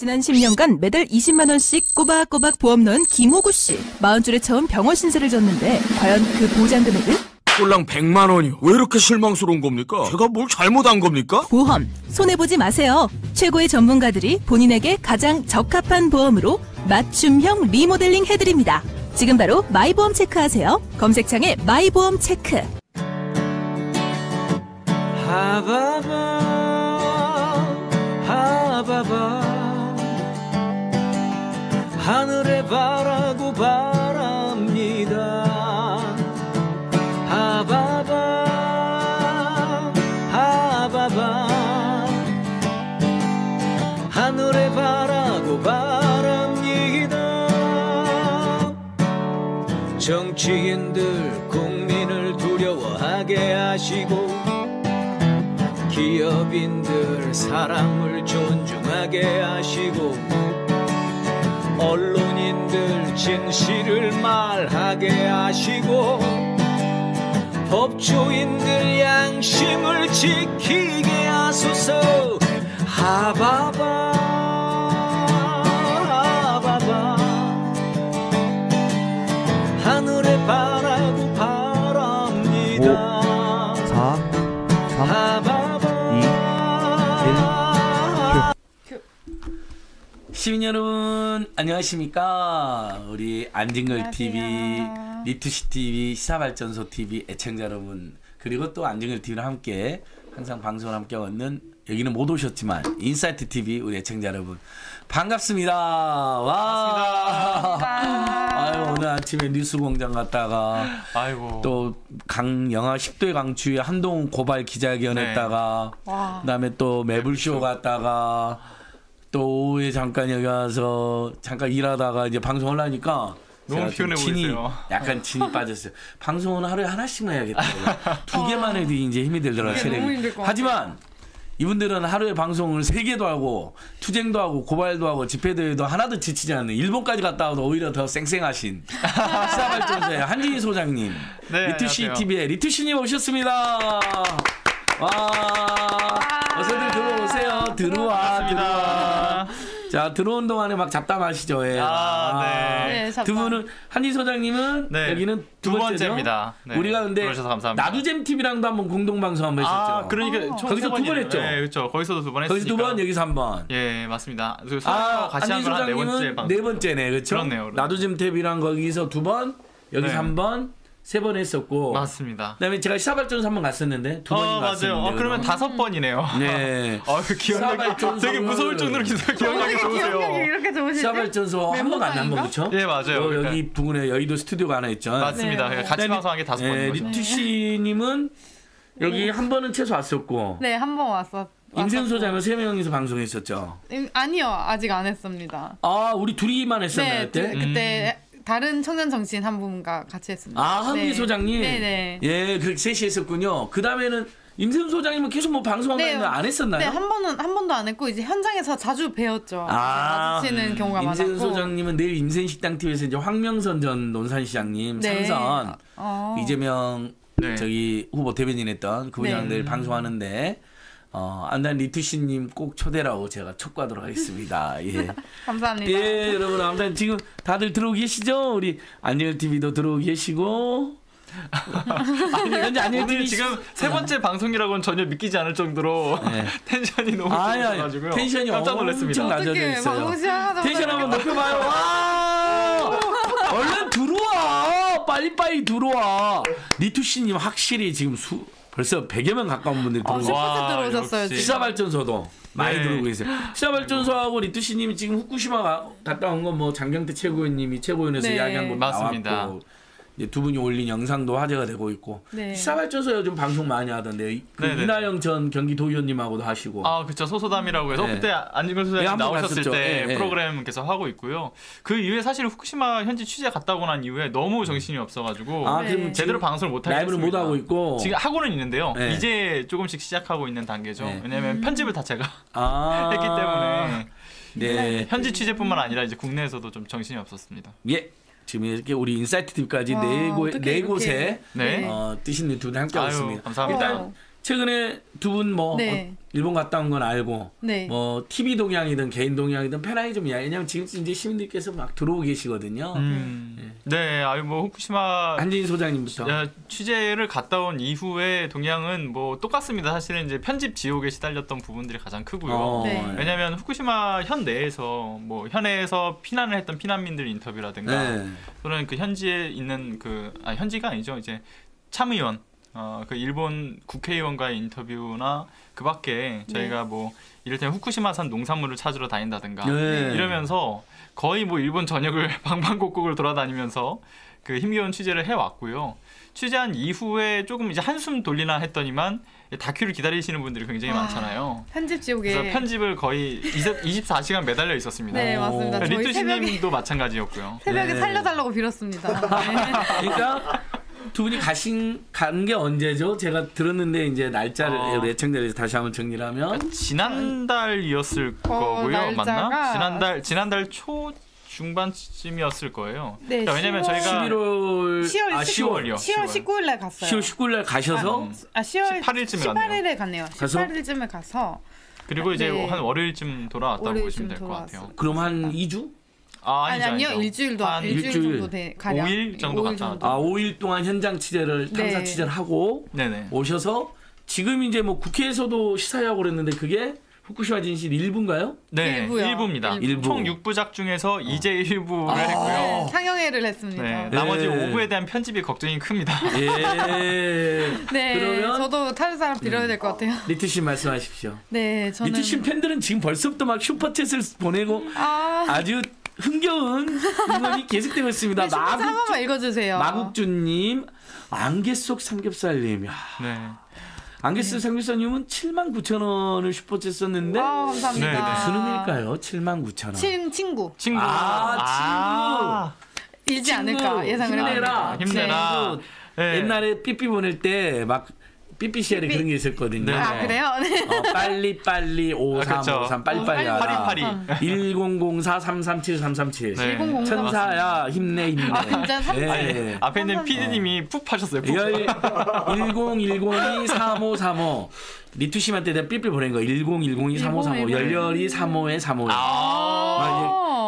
지난 10년간 매달 20만 원씩 꼬박꼬박 보험 넣은 김호구 씨. 40줄에 처음 병원 신세를 졌는데 과연 그 보장 금액은? 꼴랑 100만 원이요. 왜 이렇게 실망스러운 겁니까? 제가 뭘 잘못한 겁니까? 보험, 손해보지 마세요. 최고의 전문가들이 본인에게 가장 적합한 보험으로 맞춤형 리모델링 해드립니다. 지금 바로 마이보험체크 하세요. 검색창에 마이보험체크. 하늘에 바라고 바랍니다. 하바바 하늘에 바라고 바랍니다. 정치인들 국민을 두려워하게 하시고 기업인들 사람을 존중하게 하시고 언론인들 진실을 말하게 하시고 법조인들 양심을 지키게 하소서. 하바바 하바바 하늘에 바라고 바랍니다. 5, 4, 3, 하바바 2, 1, 큐. 시민 여러분 안녕하십니까. 우리 안진걸TV, 리투시TV, 시사발전소TV 애청자 여러분, 그리고 또 안진걸TV랑 함께 항상 방송을 함께 얻는, 여기는 못 오셨지만 인사이트TV 우리 애청자 여러분 반갑습니다. 와, 반갑습니다. 아유, 오늘 아침에 뉴스공장 갔다가 아이고, 또 영하 10도의 강추위 한동훈 고발 기자회견 했다가, 네. 그다음에 또 매불쇼 갔다가 또 오후에 잠깐 여기 와서 잠깐 일하다가 이제 방송을 하니까 너무 피곤해 보이세요. 약간 진이 빠졌어요. 방송은 하루에 하나씩만 해야겠다. 두 개만 해도 이제 힘이 들더라. 체력이. 하지만 이분들은 하루에 방송을 3개도 하고 투쟁도 하고 고발도 하고 집회도 해도 하나도 지치지 않는, 일본까지 갔다 와도 오히려 더 쌩쌩하신 시사발전소의 한진희 소장님, 네, 리투시TV의 리투시님 오셨습니다. 와, 어서들 들어오세요. 들어와. 자, 들어온 동안에 막 잡담하시죠. 예. 네. 두 분은, 한진희 소장님은, 네, 여기는 두 번째입니다. 네. 우리가 근데 나도잼TV랑도 한번 공동방송 한번 했었죠. 그러니까 거기서 두 번 했죠. 네, 그렇죠. 거기서도 두 번 했으니까. 거기서 두 번, 여기서 한 번. 예, 맞습니다. 같이 한진희 소장님은 네 번째네. 그렇죠. 그렇네요. 나도잼TV랑 거기서 두 번, 여기서 한 번. 3번 했었고, 맞습니다. 그다음에 제가 시사발전소 한번 갔었는데 2번이 갔었는데, 맞아요. 그러면 5번이네요. 네. 기억력이 되게 무서울 정도로 기억력이 좋으세요. 시사발전소 한 번 갔나 한번, 그렇죠? 네, 맞아요. 여기 부근에 여의도 스튜디오가 하나 있죠. 맞습니다. 네. 같이 방송한 게 5번이에요. 리투시님은 여기 한 번은 최소 왔었고, 네, 한 번 왔었고. 임세훈 소장은 3명이서 방송했었죠. 아니요, 아직 안 했습니다. 우리 둘이만 했었나요, 그때? 네, 그때. 다른 청년 정치인 한 분과 같이 했습니다. 한진희, 네, 소장님. 네네. 예, 그렇게 3시 했었군요. 그 다음에는 임세훈 소장님은 계속 뭐 방송하면, 네, 안 했었나요? 네, 한 번도 안 했고, 이제 현장에서 자주 뵈었죠. 마주치는 경우가 많았고. 임세훈 소장님은 내일 임세훈 식당TV에서 이제 황명선 전 논산시장님, 네, 삼선 이재명, 네, 저기 후보 대변인 했던 그분이랑, 네, 내일 방송하는데. 안단 리투시님 꼭 초대라고 제가 촉구하도록 하겠습니다. 예. 감사합니다. 예, 여러분, 아무튼 지금 다들 들어오고 계시죠? 우리 안진걸TV도 들어오고 계시고. 오늘 지금 3번째 방송이라고는 전혀 믿기지 않을 정도로, 네, 텐션이 너무 높아가지고요. 텐션이 깜짝 놀랐습니다. 엄청 낮아져 있어요. 텐션 한번 높여봐요. 얼른 들어와. 빨리빨리 들어와. 리투시님 확실히 지금 벌써 100여 명 가까운 분들이 들어오고, 10% 들어오셨어요. 시사발전소도 많이, 네, 들어오고 계세요. 시사발전소하고 리투시님이 지금 후쿠시마 갔다 온 건 뭐 장경태 최고위원님이 최고위원에서, 네, 이야기한 거 나왔고, 이제 두 분이 올린 영상도 화제가 되고 있고. 네. 시사발전소 요즘 방송 많이 하던데, 그 이나영 전 경기도의원님하고도 하시고. 그쵸, 소소담이라고 해서, 네, 그때 안진걸 소장님 나오셨을 때, 네, 프로그램 계속 하고 있고요. 그 이후에 사실 후쿠시마 현지 취재 갔다 오고 난 이후에 너무 정신이 없어가지고, 네, 제대로 방송을 못 하고 있습니다. 라이브를 못 하고 있고 지금 하고는 있는데요. 네. 이제 조금씩 시작하고 있는 단계죠. 네. 왜냐면 편집을 다 제가 했기 때문에. 네. 현지 취재뿐만 아니라 이제 국내에서도 좀 정신이 없었습니다. 예. 지금 이렇게 우리 인사이트TV까지 네 곳에, 네, 뜨신 유튜브를 함께 하고 있습니다. 감사합니다. 일단 최근에 두 분 뭐 네. 일본 갔다 온 건 알고 네. 뭐 TV 동향이든 개인 동향이든 편하게 좀 이야기. 왜냐면 지금 이제 시민들께서 막 들어오고 계시거든요. 네, 아유 뭐 후쿠시마 한진희 소장님부터 취재를 갔다 온 이후에 동향은 뭐 똑같습니다. 사실은 이제 편집 지옥에 시달렸던 부분들이 가장 크고요. 네. 왜냐면 후쿠시마 현 내에서 뭐 현해에서 피난을 했던 피난민들 인터뷰라든가 네. 또는 그 현지에 있는 그 현지가 아니죠. 이제 참의원 그 일본 국회의원과의 인터뷰나 그 밖에 저희가 네. 뭐 이를테면 후쿠시마산 농산물을 찾으러 다닌다든가 네. 이러면서 거의 뭐 일본 전역을 방방곡곡을 돌아다니면서 그 힘겨운 취재를 해왔고요. 취재한 이후에 조금 이제 한숨 돌리나 했더니만 다큐를 기다리시는 분들이 굉장히 많잖아요. 편집 지옥에. 그래서 편집을 거의 24시간 매달려 있었습니다. 네, 맞습니다. 리투시님도 마찬가지였고요. 새벽에 네. 살려달라고 빌었습니다. 네. 그러니까 두 분이 간 게 언제죠? 제가 들었는데 이제 날짜를 예청자에서 다시 한번 정리를 하면 지난달이었을 거고요. 날짜가... 맞나? 지난달 초 중반쯤이었을 거예요. 네, 그러니까 왜냐면 저희가 10월 19일 날 갔어요. 10월 19일 날 가셔서 18일쯤에 갔네요. 18일쯤에 가서 그리고 이제 네. 한 월요일쯤 돌아왔다고 보시면 될 것 같아요. 그럼 한 2주? 아니요. 일주일도 한 일주일 정도 가량 5일 정도 갔다 왔다. 5일 동안 현장 취재를 탐사 네. 취재를 하고 네네. 오셔서 지금 이제 뭐 국회에서도 시사회하고 그랬는데 그게 후쿠시마 진실 1부인가요? 네, 1부입니다. 1부. 총 6부작 중에서 이제 1부를 했고요. 상영회를 했습니다. 네, 네. 나머지 5부에 대한 편집이 걱정이 큽니다. 예. 네, 그러면 저도 다른 사람 빌어야 될 것 같아요. 리투시 말씀하십시오. 네, 저는 리투시 팬들은 지금 벌써부터 막 슈퍼챗을 보내고 아주 흥겨운 응원이 계속되고 있습니다. 네, 한번만 읽어주세요. 마국주님, 안개 속 삼겹살님. 네. 안개 속 삼겹살님은 79,000원을 슈퍼챗 썼는데 와, 감사합니다. 네, 무슨 의미일까요? 79,000원. 친구. 친구이지 않을까 예상을 합니다. 힘내라. 네. 옛날에 삐삐 보낼 때 막. 삐삐시알이 그런 게 있었거든요. 네. 아 그래요? 네. 빨리빨리 5353 빨리빨리 하라. 1004337337 네. 천사야 힘내. 아 진짜 3 네. 앞에 있는 피디님이 푹 하셨어요. 1010235335 리투시한테 내가 삐삐 보낸 거 1010235335 열렬히 35에 35.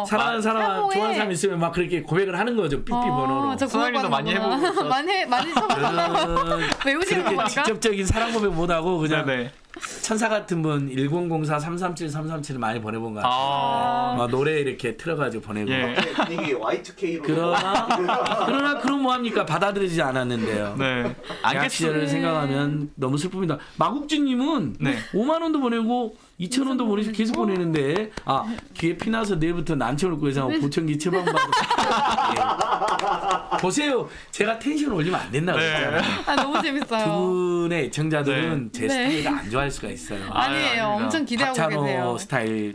사랑하는 사람, 좋아하는 사람 있으면 막 그렇게 고백을 하는 거죠. 삐삐 번호로. 소나리도 많이 해보고. 많이 쳐봤어요. 외우시는 거니까. 직접적인 사랑 고백 못하고 그냥 네네. 천사 같은 분 1004337337을 많이 보내본 것 같아요. 막 노래 이렇게 틀어가지고 보내고. 예. 그러나 그럼 뭐합니까? 받아들이지 않았는데요. 네. 시절을 생각하면 너무 슬픕니다. 마국주님은 네. 5만원도 보내고 2,000원도 보내서 계속 보내는데 귀에 피나서 내일부터 난청을 구해서 보청기 처방받고 네. 보세요. 제가 텐션을 올리면 안 된다고 했잖아요. 네. 너무 재밌어요. 두 분의 애청자들은 네. 제 스타일을 안 좋아할 수가 있어요. 아니에요. 엄청 기대하고 박찬호 계세요. 박찬호 스타일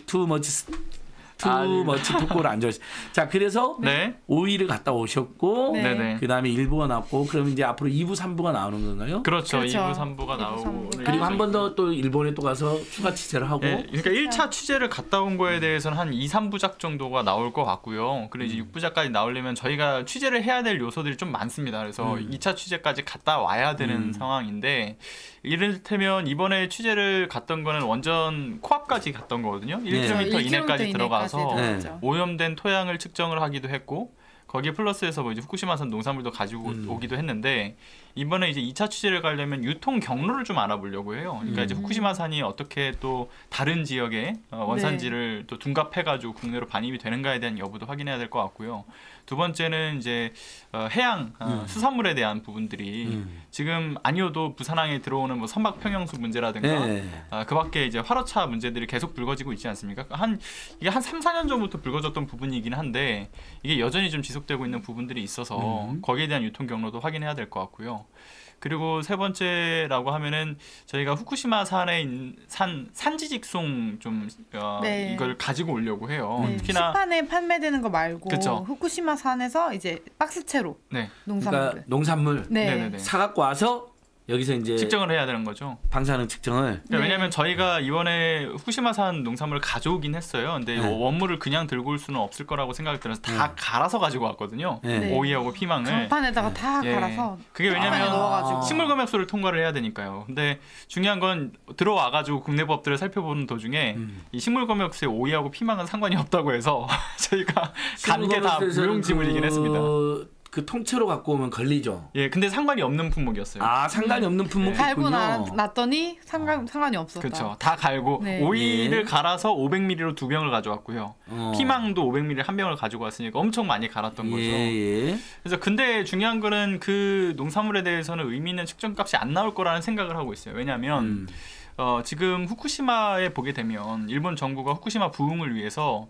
투머치 토크를 안 좋아했어요. 자, 그래서 네. 5일을 갔다 오셨고 네. 그 다음에 1부가 나왔고 그럼 이제 앞으로 2부, 3부가 나오는 건가요? 그렇죠. 2부, 3부가 나오고 그리고 한 번 더 또 일본에 또 가서 추가 취재를 하고 네. 그러니까 1차 취재를 갔다 온 거에 대해서는 한 2, 3부작 정도가 나올 것 같고요. 그리고 이제 6부작까지 나오려면 저희가 취재를 해야 될 요소들이 좀 많습니다. 그래서 2차 취재까지 갔다 와야 되는 상황인데 이를테면 이번에 취재를 갔던 거는 완전 코앞까지 갔던 거거든요. 1km 이내까지 들어가서 오염된 토양을 측정을 하기도 했고 거기에 플러스해서 뭐 이제 후쿠시마산 농산물도 가지고 오기도 했는데 이번에 이제 2차 취재를 가려면 유통 경로를 좀 알아보려고 해요. 그러니까 이제 후쿠시마산이 어떻게 또 다른 지역의 원산지를 네. 또 둔갑해가지고 국내로 반입이 되는가에 대한 여부도 확인해야 될 것 같고요. 두 번째는 이제 해양 수산물에 대한 부분들이 지금 아니어도 부산항에 들어오는 뭐 선박 평형수 문제라든가 그밖에 이제 활어차 문제들이 계속 불거지고 있지 않습니까? 이게 한 3, 4년 전부터 불거졌던 부분이긴 한데 이게 여전히 좀 지속되고 있는 부분들이 있어서 거기에 대한 유통 경로도 확인해야 될 것 같고요. 그리고 세 번째라고 하면은 저희가 후쿠시마 산에 산지직송 좀 네. 이걸 가지고 오려고 해요. 네. 특히나 시판에 판매되는 거 말고 그쵸? 후쿠시마 산에서 이제 박스채로 네. 농산물 네. 사갖고 와서 여기서 이제 측정을 해야 되는 거죠. 방사능 측정을. 네. 왜냐하면 저희가 이번에 후쿠시마산 농산물을 가져오긴 했어요. 근데 네. 원물을 그냥 들고 올 수는 없을 거라고 생각이 들어서 다 갈아서 가지고 왔거든요. 네. 오이하고 피망을. 강판에다가 다 갈아서. 그게 왜냐하면 식물검역소를 통과를 해야 되니까요. 근데 중요한 건 들어와가지고 국내 법들을 살펴보는 도중에 이 식물검역소에 오이하고 피망은 상관이 없다고 해서 저희가 간 게 다 무용지물이긴 했습니다. 그 통째로 갖고 오면 걸리죠. 예, 근데 상관이 없는 품목이었어요. 아, 상관이 없는 품목이군요. 갈고 났더니 상관이 없었다. 그렇죠. 다 갈고 네. 오이를 갈아서 500ml로 2병을 가져왔고요. 피망도 500ml 1병을 가지고 왔으니까 엄청 많이 갈았던 거죠. 예. 그래서 근데 중요한 거는 그 농산물에 대해서는 의미 있는 측정값이 안 나올 거라는 생각을 하고 있어요. 왜냐하면 지금 후쿠시마에 보게 되면 일본 정부가 후쿠시마 부흥을 위해서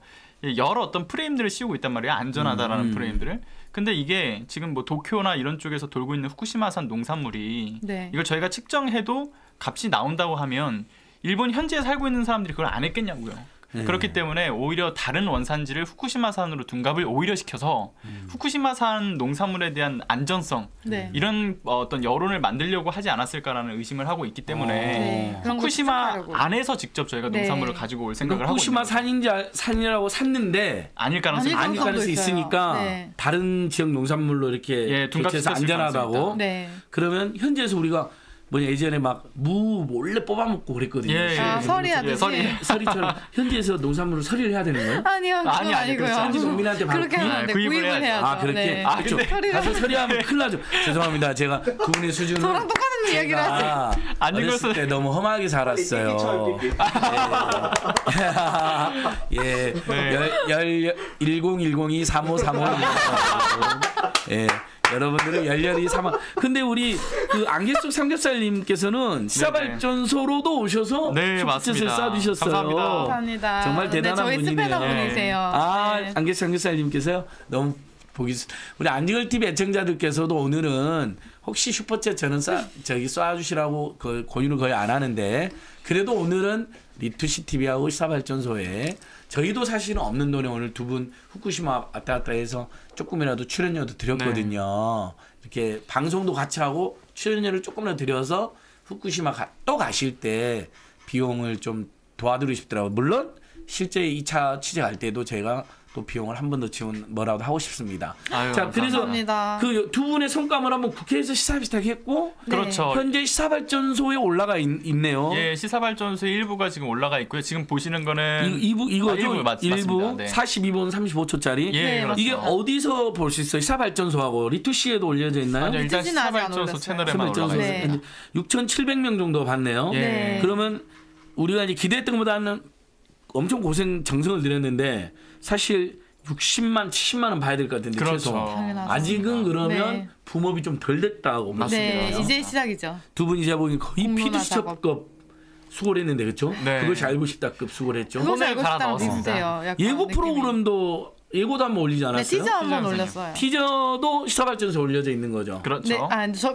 여러 어떤 프레임들을 씌우고 있단 말이에요. 안전하다라는 프레임들을. 근데 이게 지금 뭐 도쿄나 이런 쪽에서 돌고 있는 후쿠시마산 농산물이 네. 이걸 저희가 측정해도 값이 나온다고 하면 일본 현지에 살고 있는 사람들이 그걸 안 했겠냐고요. 네. 그렇기 때문에 오히려 다른 원산지를 후쿠시마산으로 둔갑을 오히려 시켜서 후쿠시마산 농산물에 대한 안전성 네. 이런 어떤 여론을 만들려고 하지 않았을까라는 의심을 하고 있기 때문에 네. 후쿠시마 안에서 직접 저희가 네. 농산물을 가지고 올 생각을 하고 있습니다. 후쿠시마 산이라고 샀는데 아닐 가능성이 있으니까 네. 다른 지역 농산물로 이렇게 예, 교체해서 안전하다고 네. 그러면 현지에서 우리가 예전에 막 무 몰래 뽑아먹고 그랬거든요. 예, 아, 서리하듯이. 서리처럼 현지에서 농산물을 서리를 해야 되는 거예요? 아니요, 그건 아니고요. 현지 국민한테 그렇게 하면 안 돼. 구입을 해야죠. 아, 그렇게? 네. 아, 그렇죠. 가서 서리하면 큰일 나죠. 죄송합니다. 제가 그분의 수준은 저랑 똑같은 이야기를 하지. 어렸을 때 너무 험하게 살았어요. 예, 1010235353 예. 여러분들은 열렬히 사망. 근데 우리 그 안갯속 삼겹살님께서는 시사발전소로도 오셔서 소프트셋을 싸주셨어요. 감사합니다. 정말 대단한 분이네요. 저희 스페너분이세요. 아, 네. 안갯속 삼겹살님께서요. 너무 보기 우리 안진걸TV 애청자들께서도 오늘은 혹시 슈퍼챗 저는 쏴주시라고 그 권유를 거의 안 하는데 그래도 오늘은 리투시TV하고 시사발전소에 저희도 사실은 없는 돈에 오늘 두 분 후쿠시마 왔다 갔다 해서 조금이라도 출연료도 드렸거든요. 네. 이렇게 방송도 같이 하고 출연료를 조금이라도 드려서 후쿠시마 또 가실 때 비용을 좀 도와드리고 싶더라고요. 물론 실제 2차 취재 갈 때도 제가 또 비용을 한 번 더 지원 뭐라도 하고 싶습니다. 아유, 자, 그래서 그 두 분의 성과물 한번 국회에서 시사비슷하게 했고 네. 그렇죠. 현재 시사발전소에 올라가 있네요. 예, 시사발전소의 일부가 지금 올라가 있고요. 지금 보시는 거는 일부 네. 42분 35초짜리. 예, 네, 이게 어디서 볼 수 있어요? 시사발전소하고 리투시에도 올려져 있나요? 맞아요. 일단 시사발전소 채널에만 올라가 있습니다. 6,700명 정도 봤네요. 예. 그러면 우리가 이제 기대했던 것보다는 엄청 고생 정성을 들였는데 사실 60만, 70만 원 봐야 될 것 같은데 그렇죠. 아직은 그러면 네. 붐업이 좀 덜 됐다고 맞습니다. 네, 이제 시작이죠. 두 분이 제가 보기엔 거의 피드수첩급 수고를 했는데 그렇죠? 네. 그것이 알고 싶다급 수고를 했죠. 그것이 알고 싶다랑 비슷해요. 예고 느낌이. 프로그램도 예고도 한번 올리지 않았어요? 네, 티저 한번 올렸어요. 티저도 시사발전소 올려져 있는 거죠. 그렇죠. 네,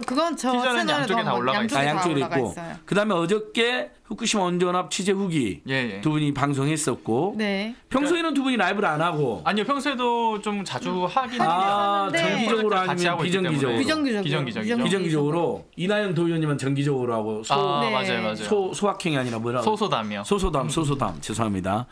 그건 저 티저는 양쪽에 다 올라가 있어요. 양쪽에 있고. 그다음에 어저께 후쿠시마 원전합 취재 후기 예, 예. 두 분이 방송했었고. 네. 평소에는 그러니까, 두 분이 라이브를 안 하고. 아니요, 평소에도 좀 자주 하긴 하는데. 정기적으로 아니면 비정기적으로. 비정기적으로. 이나영 도의원님은 정기적으로 하고. 네. 맞아요. 소확행이 아니라 뭐라고? 소소담이요. 소소담. 죄송합니다.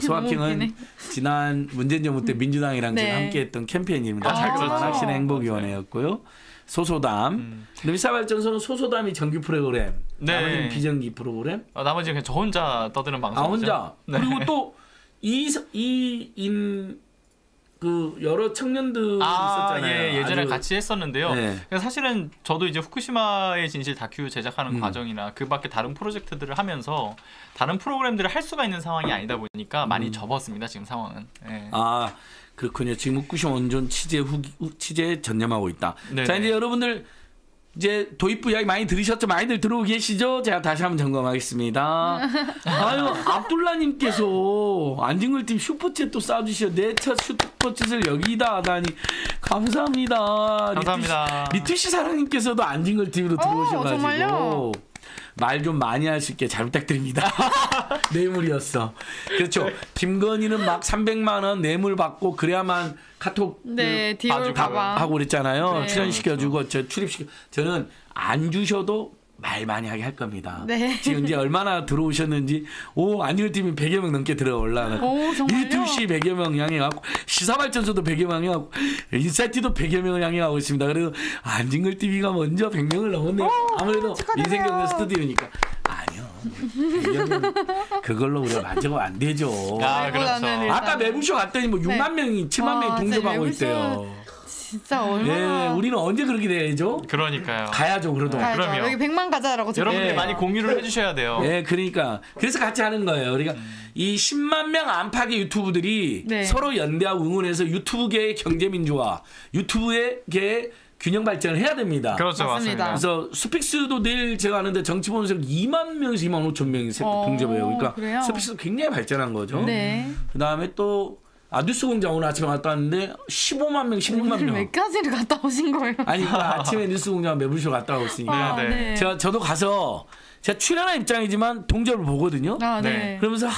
소확행은 지난 문재인 정부 때 민주당이랑 네. 지금 함께했던 캠페인입니다. 낚시는 행복위원회였고요. 소소담. 그럼 시사발전소는 소소담이 정규 프로그램, 네. 나머지는 비정규 프로그램. 나머지는 그냥 저 혼자 떠드는 방송이죠. 아 혼자. 네. 그리고 또 그 여러 청년들이 있었잖아요. 예, 예전에 같이 했었는데요. 네. 사실은 저도 이제 후쿠시마의 진실 다큐 제작하는 과정이나 그 밖에 다른 프로젝트들을 하면서 다른 프로그램들을 할 수가 있는 상황이 아니다 보니까 많이 접었습니다. 지금 상황은. 네. 아 그렇군요. 지금 후쿠시마 원전 취재에 전념하고 있다. 네네. 자 이제 여러분들 이제 도입부 이야기 많이 들으셨죠? 많이들 들어오고 계시죠? 제가 다시 한번 점검하겠습니다. 아유, 압둘라님께서 안진걸TV 슈퍼챗 또 쏴주시오. 내 첫 슈퍼챗을 여기다 하다니. 감사합니다. 리투시 사랑님께서도 안진걸TV로 들어오셔가지고. 정말요? 말 좀 많이 할 수 있게 잘 부탁드립니다. 뇌물이었어. 그렇죠. 김건희는 막 300만 원 뇌물 받고 그래야만 카톡 디올 가방 하고 그랬잖아요. 네. 출연시켜주고 저 출입시켜. 저는 안 주셔도 말 많이 하게 할 겁니다. 네. 지금 이제 얼마나 들어오셨는지, 오, 안진걸TV 100여 명 넘게 들어올라. 오, 정말요? 리투시 100여 명 향해가고, 시사발전소도 100여 명 향해가고, 인사이트도 100여 명을 향해가고 있습니다. 그래서 안진걸TV가 먼저 100명을 넘었네요. 오, 아무래도 인생경제 스튜디오니까. 아니요. 100명 그걸로 우리가 만져가면 안 되죠. 아, 그렇죠. 아까 매부쇼 갔더니 뭐 6만 명이, 7만 명이 동접하고 있대요. 진짜 얼마나. 네, 우리는 언제 그렇게 돼야죠? 그러니까요. 가야죠, 그래도. 가야죠. 그럼요. 여기 100만 가자라고. 여러분들 많이 공유를 해주셔야 돼요. 네, 그러니까. 그래서 같이 하는 거예요. 우리가 이 10만 명 안팎의 유튜브들이 서로 연대하고 응원해서 유튜브계의 경제민주화, 유튜브계의 균형 발전을 해야 됩니다. 그렇죠, 맞습니다. 그래서 스픽스도 내일 제가 아는데 정치 보는 사람 2만 명에서 2만 5천 명이 동접해요. 그러니까 그래요? 스픽스도 굉장히 발전한 거죠. 네. 그 다음에 또 뉴스 공장 오늘 아침에 갔다 왔는데 15만 명, 16만 명. 몇 가지를 갔다 오신 거예요? 아니, 아침에 뉴스 공장 매불쇼 갔다 왔으니까. 아, 네. 저도 가서 제가 출연한 입장이지만 동접을 보거든요. 아, 네. 그러면서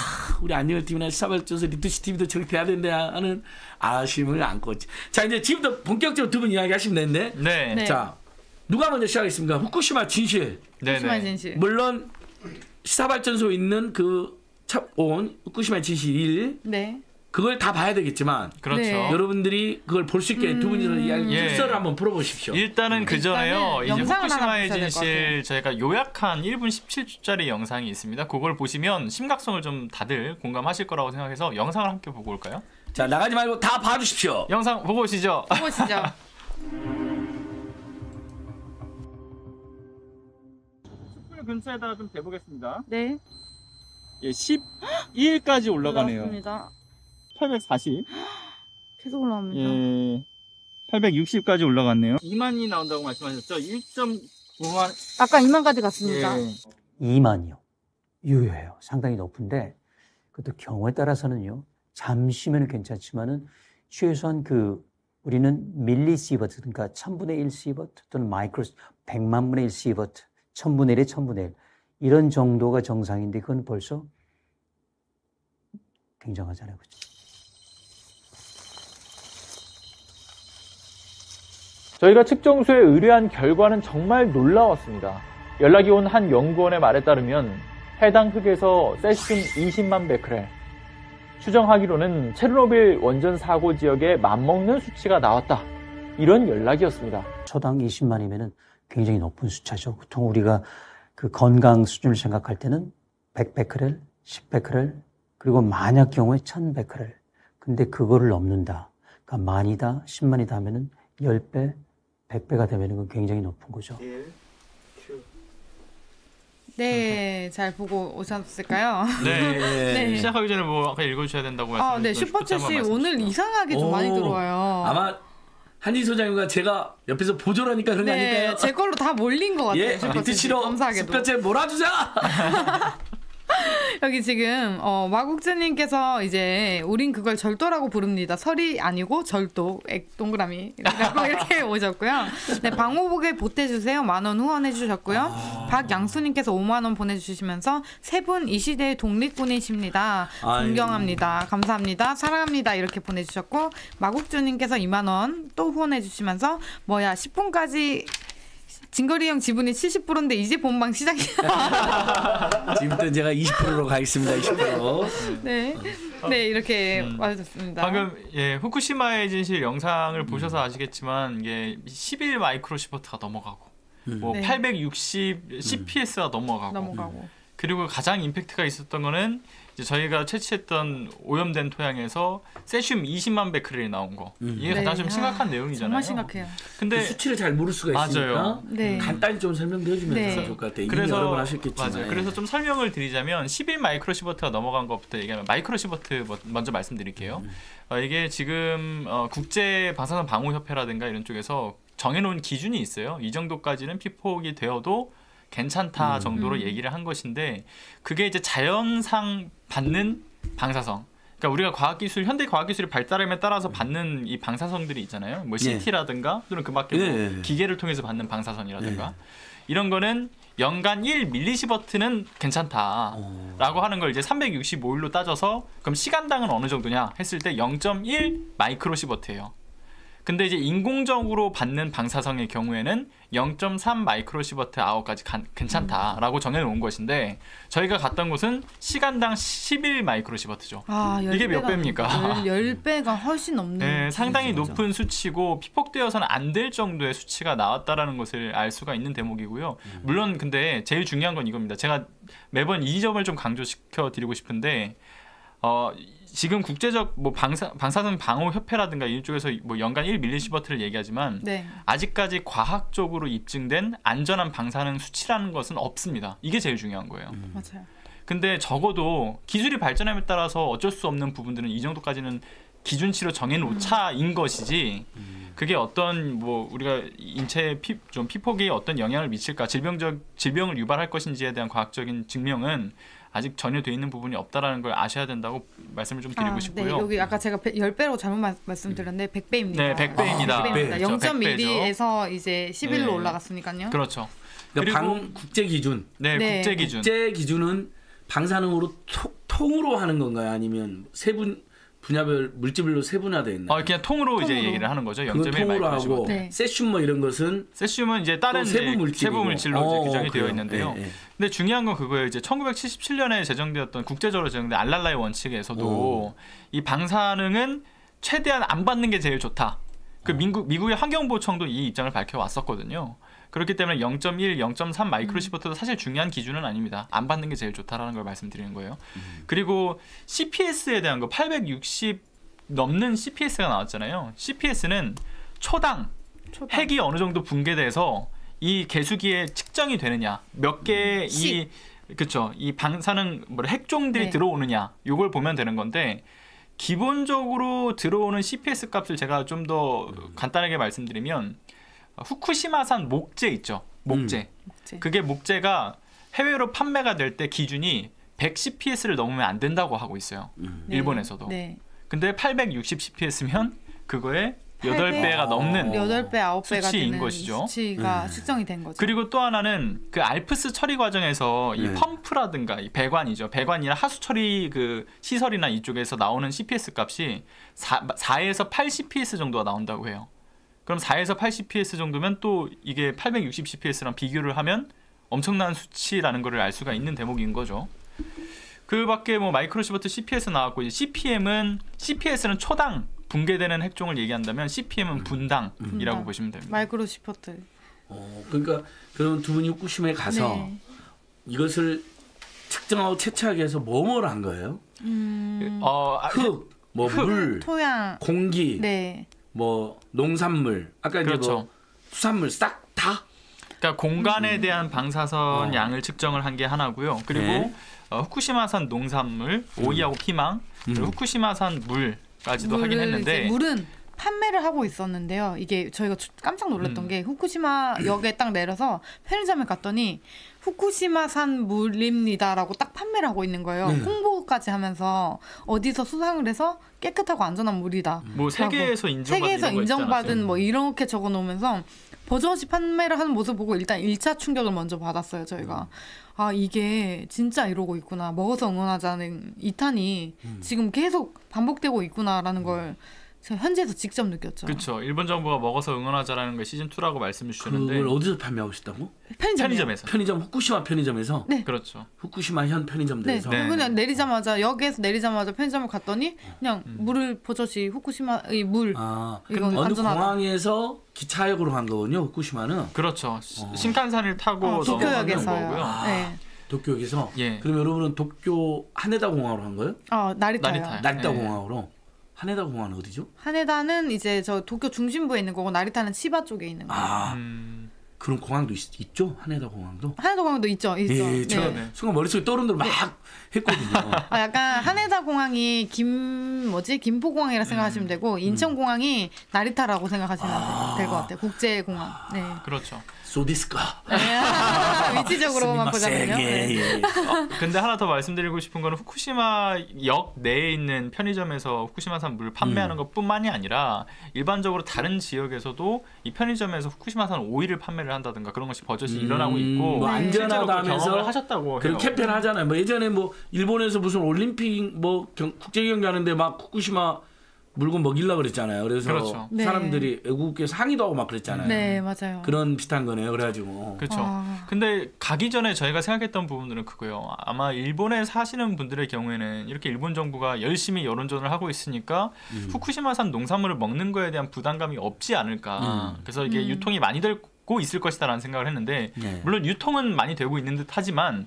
우리 안진걸TV나 시사발전소, 리투시TV도 저렇게 돼야 된다 하는 아쉬움을 안고 있지. 자, 이제 지금부터 본격적으로 두 분 이야기 하시면 되는데. 네. 네. 자, 누가 먼저 시작하겠습니까? 후쿠시마 진실. 네. 후쿠시마 진실. 물론 시사발전소에 있는 그 찹온 후쿠시마 진실 1. 네. 그걸 다 봐야 되겠지만, 그렇죠. 네. 여러분들이 그걸 볼 수 있게 두 분이서 질서를 한번 풀어보십시오. 일단은 그 전에요. 이제 후쿠시마의 진실 저희가 요약한 1분 17초짜리 영상이 있습니다. 그걸 보시면 심각성을 좀 다들 공감하실 거라고 생각해서 영상을 함께 보고 올까요? 자, 나가지 말고 다 봐주십시오. 영상 보고 오시죠. 보고 오시죠. 숯불 근처에다가 좀 대보겠습니다. 네. 예, 12일까지 올라가네요. 맞습니다. 840 계속 올라갑니다. 예, 860까지 올라갔네요. 2만이 나온다고 말씀하셨죠? 1.5만 아까 2만까지 갔습니다. 예. 2만이요. 유효해요. 상당히 높은데 그것도 경우에 따라서는요. 잠시면 괜찮지만은 최소한 그 우리는 밀리시버트 그러니까 1000분의 1 시버트 또는 마이크로 100만분의 1 시버트 1000분의 1에 1000분의 1 이런 정도가 정상인데 그건 벌써 굉장하잖아요. 그렇죠? 저희가 측정소에 의뢰한 결과는 정말 놀라웠습니다. 연락이 온 한 연구원의 말에 따르면 해당 흙에서 세슘 20만 베크렐, 추정하기로는 체르노빌 원전 사고 지역에 맞먹는 수치가 나왔다. 이런 연락이었습니다. 초당 20만이면 굉장히 높은 숫자죠. 보통 우리가 그 건강 수준을 생각할 때는 100베크렐, 10베크렐, 그리고 만약 경우에 1000베크렐. 근데 그거를 넘는다. 그러니까 만이다, 10만이다 하면은 10배, 100배가 되면 은 굉장히 높은 거죠. 네, 잘 보고 오셨을까요? 네, 네. 시작하기 전에 뭐 아까 읽어주셔야 된다고 말씀하셨죠? 아, 네, 슈퍼챗이 오늘 이상하게 좀 많이 들어와요. 아마 한진희 소장님과 제가 옆에서 보조라니까 그런 거 아닐까요? 네, 제 걸로 다 몰린 것 같아요. 예, 슈퍼챗으로 슈퍼챗 몰아주자! 여기 지금 마국주님께서 이제 우린 그걸 절도라고 부릅니다. 설이 아니고 절도 동그라미라고 이렇게 오셨고요. 네, 방호복에 보태주세요. 10,000원 후원해주셨고요. 박양수님께서 50,000원 보내주시면서 세 분 이 시대의 독립군이십니다. 존경합니다. 감사합니다. 사랑합니다. 이렇게 보내주셨고 마국주님께서 20,000원 또 후원해주시면서 뭐야 10분까지 진거리 형 지분이 70%인데 이제 본방 시작이야. 지금부터 제가 20%로 가겠습니다. 20%. 네, 네 이렇게 와주셨습니다. 방금 예 후쿠시마의 진실 영상을 보셔서 아시겠지만 이게 11 마이크로시버트가 넘어가고 뭐 860 CPS가 넘어가고 그리고 가장 임팩트가 있었던 거는 이제 저희가 채취했던 오염된 토양에서 세슘 20만 베크렐이 나온 거. 이게 가장 좀 심각한 내용이잖아요. 정말 심각해요. 근데 수치를 잘 모를 수가 있으니까 간단히 좀 설명도 해주면 좋을 것 같아요. 이미 여러 번 하셨겠지만. 맞아요. 그래서 좀 설명을 드리자면 11 마이크로시버트가 넘어간 것부터 얘기하면 마이크로시버트 먼저 말씀드릴게요. 이게 지금 국제 방사선 방호협회라든가 이런 쪽에서 정해놓은 기준이 있어요. 이 정도까지는 피폭이 되어도 괜찮다 정도로 얘기를 한 것인데 그게 이제 자연상 받는 방사성 그러니까 우리가 과학기술 현대 과학기술이 발달함에 따라서 받는 이 방사성들이 있잖아요. 뭐 CT라든가 또는 그 밖에도 기계를 통해서 받는 방사선이라든가 이런 거는 연간 1mS는 괜찮다라고 하는 걸 이제 365일로 따져서 그럼 시간당은 어느 정도냐 했을 때 0.1마이크로시버트예요. 근데 이제 인공적으로 받는 방사성의 경우에는 0.3마이크로시버트/아워까지 괜찮다라고 정해놓은 것인데 저희가 갔던 곳은 시간당 11마이크로시버트죠. 아, 이게 몇 배입니까? 10배가 훨씬 넘는. 네, 상당히 높은 수치고 피폭되어서는 안 될 정도의 수치가 나왔다라는 것을 알 수가 있는 대목이고요. 물론 근데 제일 중요한 건 이겁니다. 제가 매번 이 점을 좀 강조시켜 드리고 싶은데 지금 국제적 뭐 방사선 방호 협회라든가 이쪽에서 뭐 연간 1mS를 얘기하지만 네. 아직까지 과학적으로 입증된 안전한 방사능 수치라는 것은 없습니다. 이게 제일 중요한 거예요. 맞아요. 근데 적어도 기술이 발전함에 따라서 어쩔 수 없는 부분들은 이 정도까지는 기준치로 정해놓자인 것이지 그게 어떤 뭐 우리가 인체의 좀 피폭이 어떤 영향을 미칠까 질병을 유발할 것인지에 대한 과학적인 증명은 아직 전혀 돼 있는 부분이 없다라는 걸 아셔야 된다고 말씀을 좀 드리고 싶고요. 네, 여기 아까 제가 10배로 잘못 말씀드렸는데 100배입니다. 네, 100배입니다. 0.1에서 이제 11로 네. 올라갔으니까요. 그렇죠. 그러니까 그리고 국제 기준. 네, 네, 국제 기준. 국제 기준은 방사능으로 통으로 하는 건가요? 아니면 세분 분야별 물질별로 세분화돼 있나요? 그냥 통으로 이제 얘기를 하는 거죠. 0.1마이크로시버트. 네. 세슘 뭐 이런 것은 세슘은 이제 다른 세부 물질로 이제 규정이 되어 있는데요. 네, 네. 근데 중요한 건 그거예요. 이제 1977년에 제정되었던 국제적으로 제정된 알랄라의 원칙에서도 이 방사능은 최대한 안 받는 게 제일 좋다. 그 미국의 환경보호청도 이 입장을 밝혀왔었거든요. 그렇기 때문에 0.1, 0.3 마이크로시버트도 사실 중요한 기준은 아닙니다. 안 받는 게 제일 좋다라는 걸 말씀드리는 거예요. 그리고 CPS에 대한 거 860 넘는 CPS가 나왔잖아요. CPS는 초당 핵이 어느 정도 붕괴돼서 이 개수기에 측정이 되느냐, 몇 개의 이 방사능 핵종들이 네. 들어오느냐, 요걸 보면 되는 건데 기본적으로 들어오는 CPS 값을 제가 좀 더 간단하게 말씀드리면. 후쿠시마산 목재 있죠. 목재. 그게 목재가 해외로 판매가 될 때 기준이 110 CPS를 넘으면 안 된다고 하고 있어요. 일본에서도. 네. 근데 860 CPS면 그거에 8배가 넘는 8배, 9배가 수치인 것이죠. 수치가 측정이 된 거죠. 그리고 또 하나는 그 알프스 처리 과정에서 이 펌프라든가 이 배관이죠. 배관이나 하수 처리 그 시설이나 이쪽에서 나오는 CPS 값이 4에서 8 CPS 정도가 나온다고 해요. 그럼 4에서 8 CPS 정도면 또 이게 860 CPS랑 비교를 하면 엄청난 수치라는 것을 알 수가 있는 대목인 거죠. 그 밖에 뭐 마이크로시버트 CPS 나왔고 이제 CPS는 초당 붕괴되는 핵종을 얘기한다면 CPM은 분당이라고 보시면 됩니다. 마이크로시버트. 그러니까 그럼 두 분이 후쿠시마에 가서 네. 이것을 측정하고 채취하기 위해서 뭐를 한 거예요? 흙, 뭐 물, 토양, 공기. 네. 뭐 농산물, 아까 그렇죠. 이제 뭐 수산물 싹 다. 그러니까 공간에 대한 방사선 양을 측정을 한 게 하나고요. 그리고 네. 후쿠시마산 농산물, 오이하고 피망, 그리고 후쿠시마산 물까지도 하긴 했는데 물은 판매를 하고 있었는데요. 이게 저희가 깜짝 놀랐던 게 후쿠시마 역에 딱 내려서 편의점에 갔더니 후쿠시마산 물입니다라고 딱 판매를 하고 있는 거예요. 홍보까지 하면서 어디서 수상을 해서 깨끗하고 안전한 물이다. 뭐 세계에서 인정받은 뭐 이렇게 적어놓으면서 버젓이 판매를 하는 모습 보고 일단 1차 충격을 먼저 받았어요. 저희가. 아 이게 진짜 이러고 있구나. 먹어서 응원하자는 이탄이 지금 계속 반복되고 있구나라는 걸 현지에서 직접 느꼈죠. 그렇죠. 일본 정부가 먹어서 응원하자라는 걸 시즌2라고 말씀해 주셨는데 그걸 어디서 판매하고 싶다고? 편의점에서. 편의점 후쿠시마 편의점에서? 네. 그렇죠. 후쿠시마 현 편의점들에서? 네. 그냥 내리자마자 역에서 내리자마자 편의점을 갔더니 그냥 물을 버젓이 후쿠시마의 물. 그럼 어느 공항에서 기차역으로 간 거군요. 후쿠시마는? 그렇죠. 신칸센을 타고 도쿄역에서요. 넘어가는 거고요. 네. 도쿄역에서? 예. 그럼 여러분은 도쿄 하네다 공항으로 간 거예요? 나리타요. 나리타 공항으로? 하네다 공항은 어디죠? 하네다는 이제 저 도쿄 중심부에 있는 거고 나리타는 치바 쪽에 있는 거예요. 그럼 공항도 있죠? 하네다 공항도? 하네다 공항도 있죠. 예, 제가 네. 순간 머릿속에 떠오른 대로 막 했거든요. 약간 하네다 공항이 김포공항이라 생각하시면 되고 인천공항이 나리타라고 생각하시면 될 것 같아요. 국제공항. 네. 그렇죠. 소디스카. 위치적으로만 보자면요. 네. 근데 하나 더 말씀드리고 싶은 거는 후쿠시마 역 내에 있는 편의점에서 후쿠시마산 물을 판매하는 것뿐만이 아니라 일반적으로 다른 지역에서도 이 편의점에서 후쿠시마산 오일을 판매를 캠페인을 한다든가 그런 것이 버젓이 일어나고 있고 뭐 안전하다면서 하셨다고 그런 캠페인 하잖아요. 뭐 예전에 뭐 일본에서 무슨 올림픽 뭐 국제 경기하는데 막 후쿠시마 물건 먹이려고 그랬잖아요. 그래서 그렇죠. 사람들이 외국에서 항의도 하고 막 그랬잖아요. 네, 맞아요. 그런 비슷한 거네요. 그래가지고. 그렇죠. 아. 근데 가기 전에 저희가 생각했던 부분들은 그거예요. 아마 일본에 사시는 분들의 경우에는 이렇게 일본 정부가 열심히 여론전을 하고 있으니까 후쿠시마산 농산물을 먹는 거에 대한 부담감이 없지 않을까. 그래서 이게 유통이 많이 되고 있을 것이다라는 생각을 했는데 네. 물론 유통은 많이 되고 있는 듯 하지만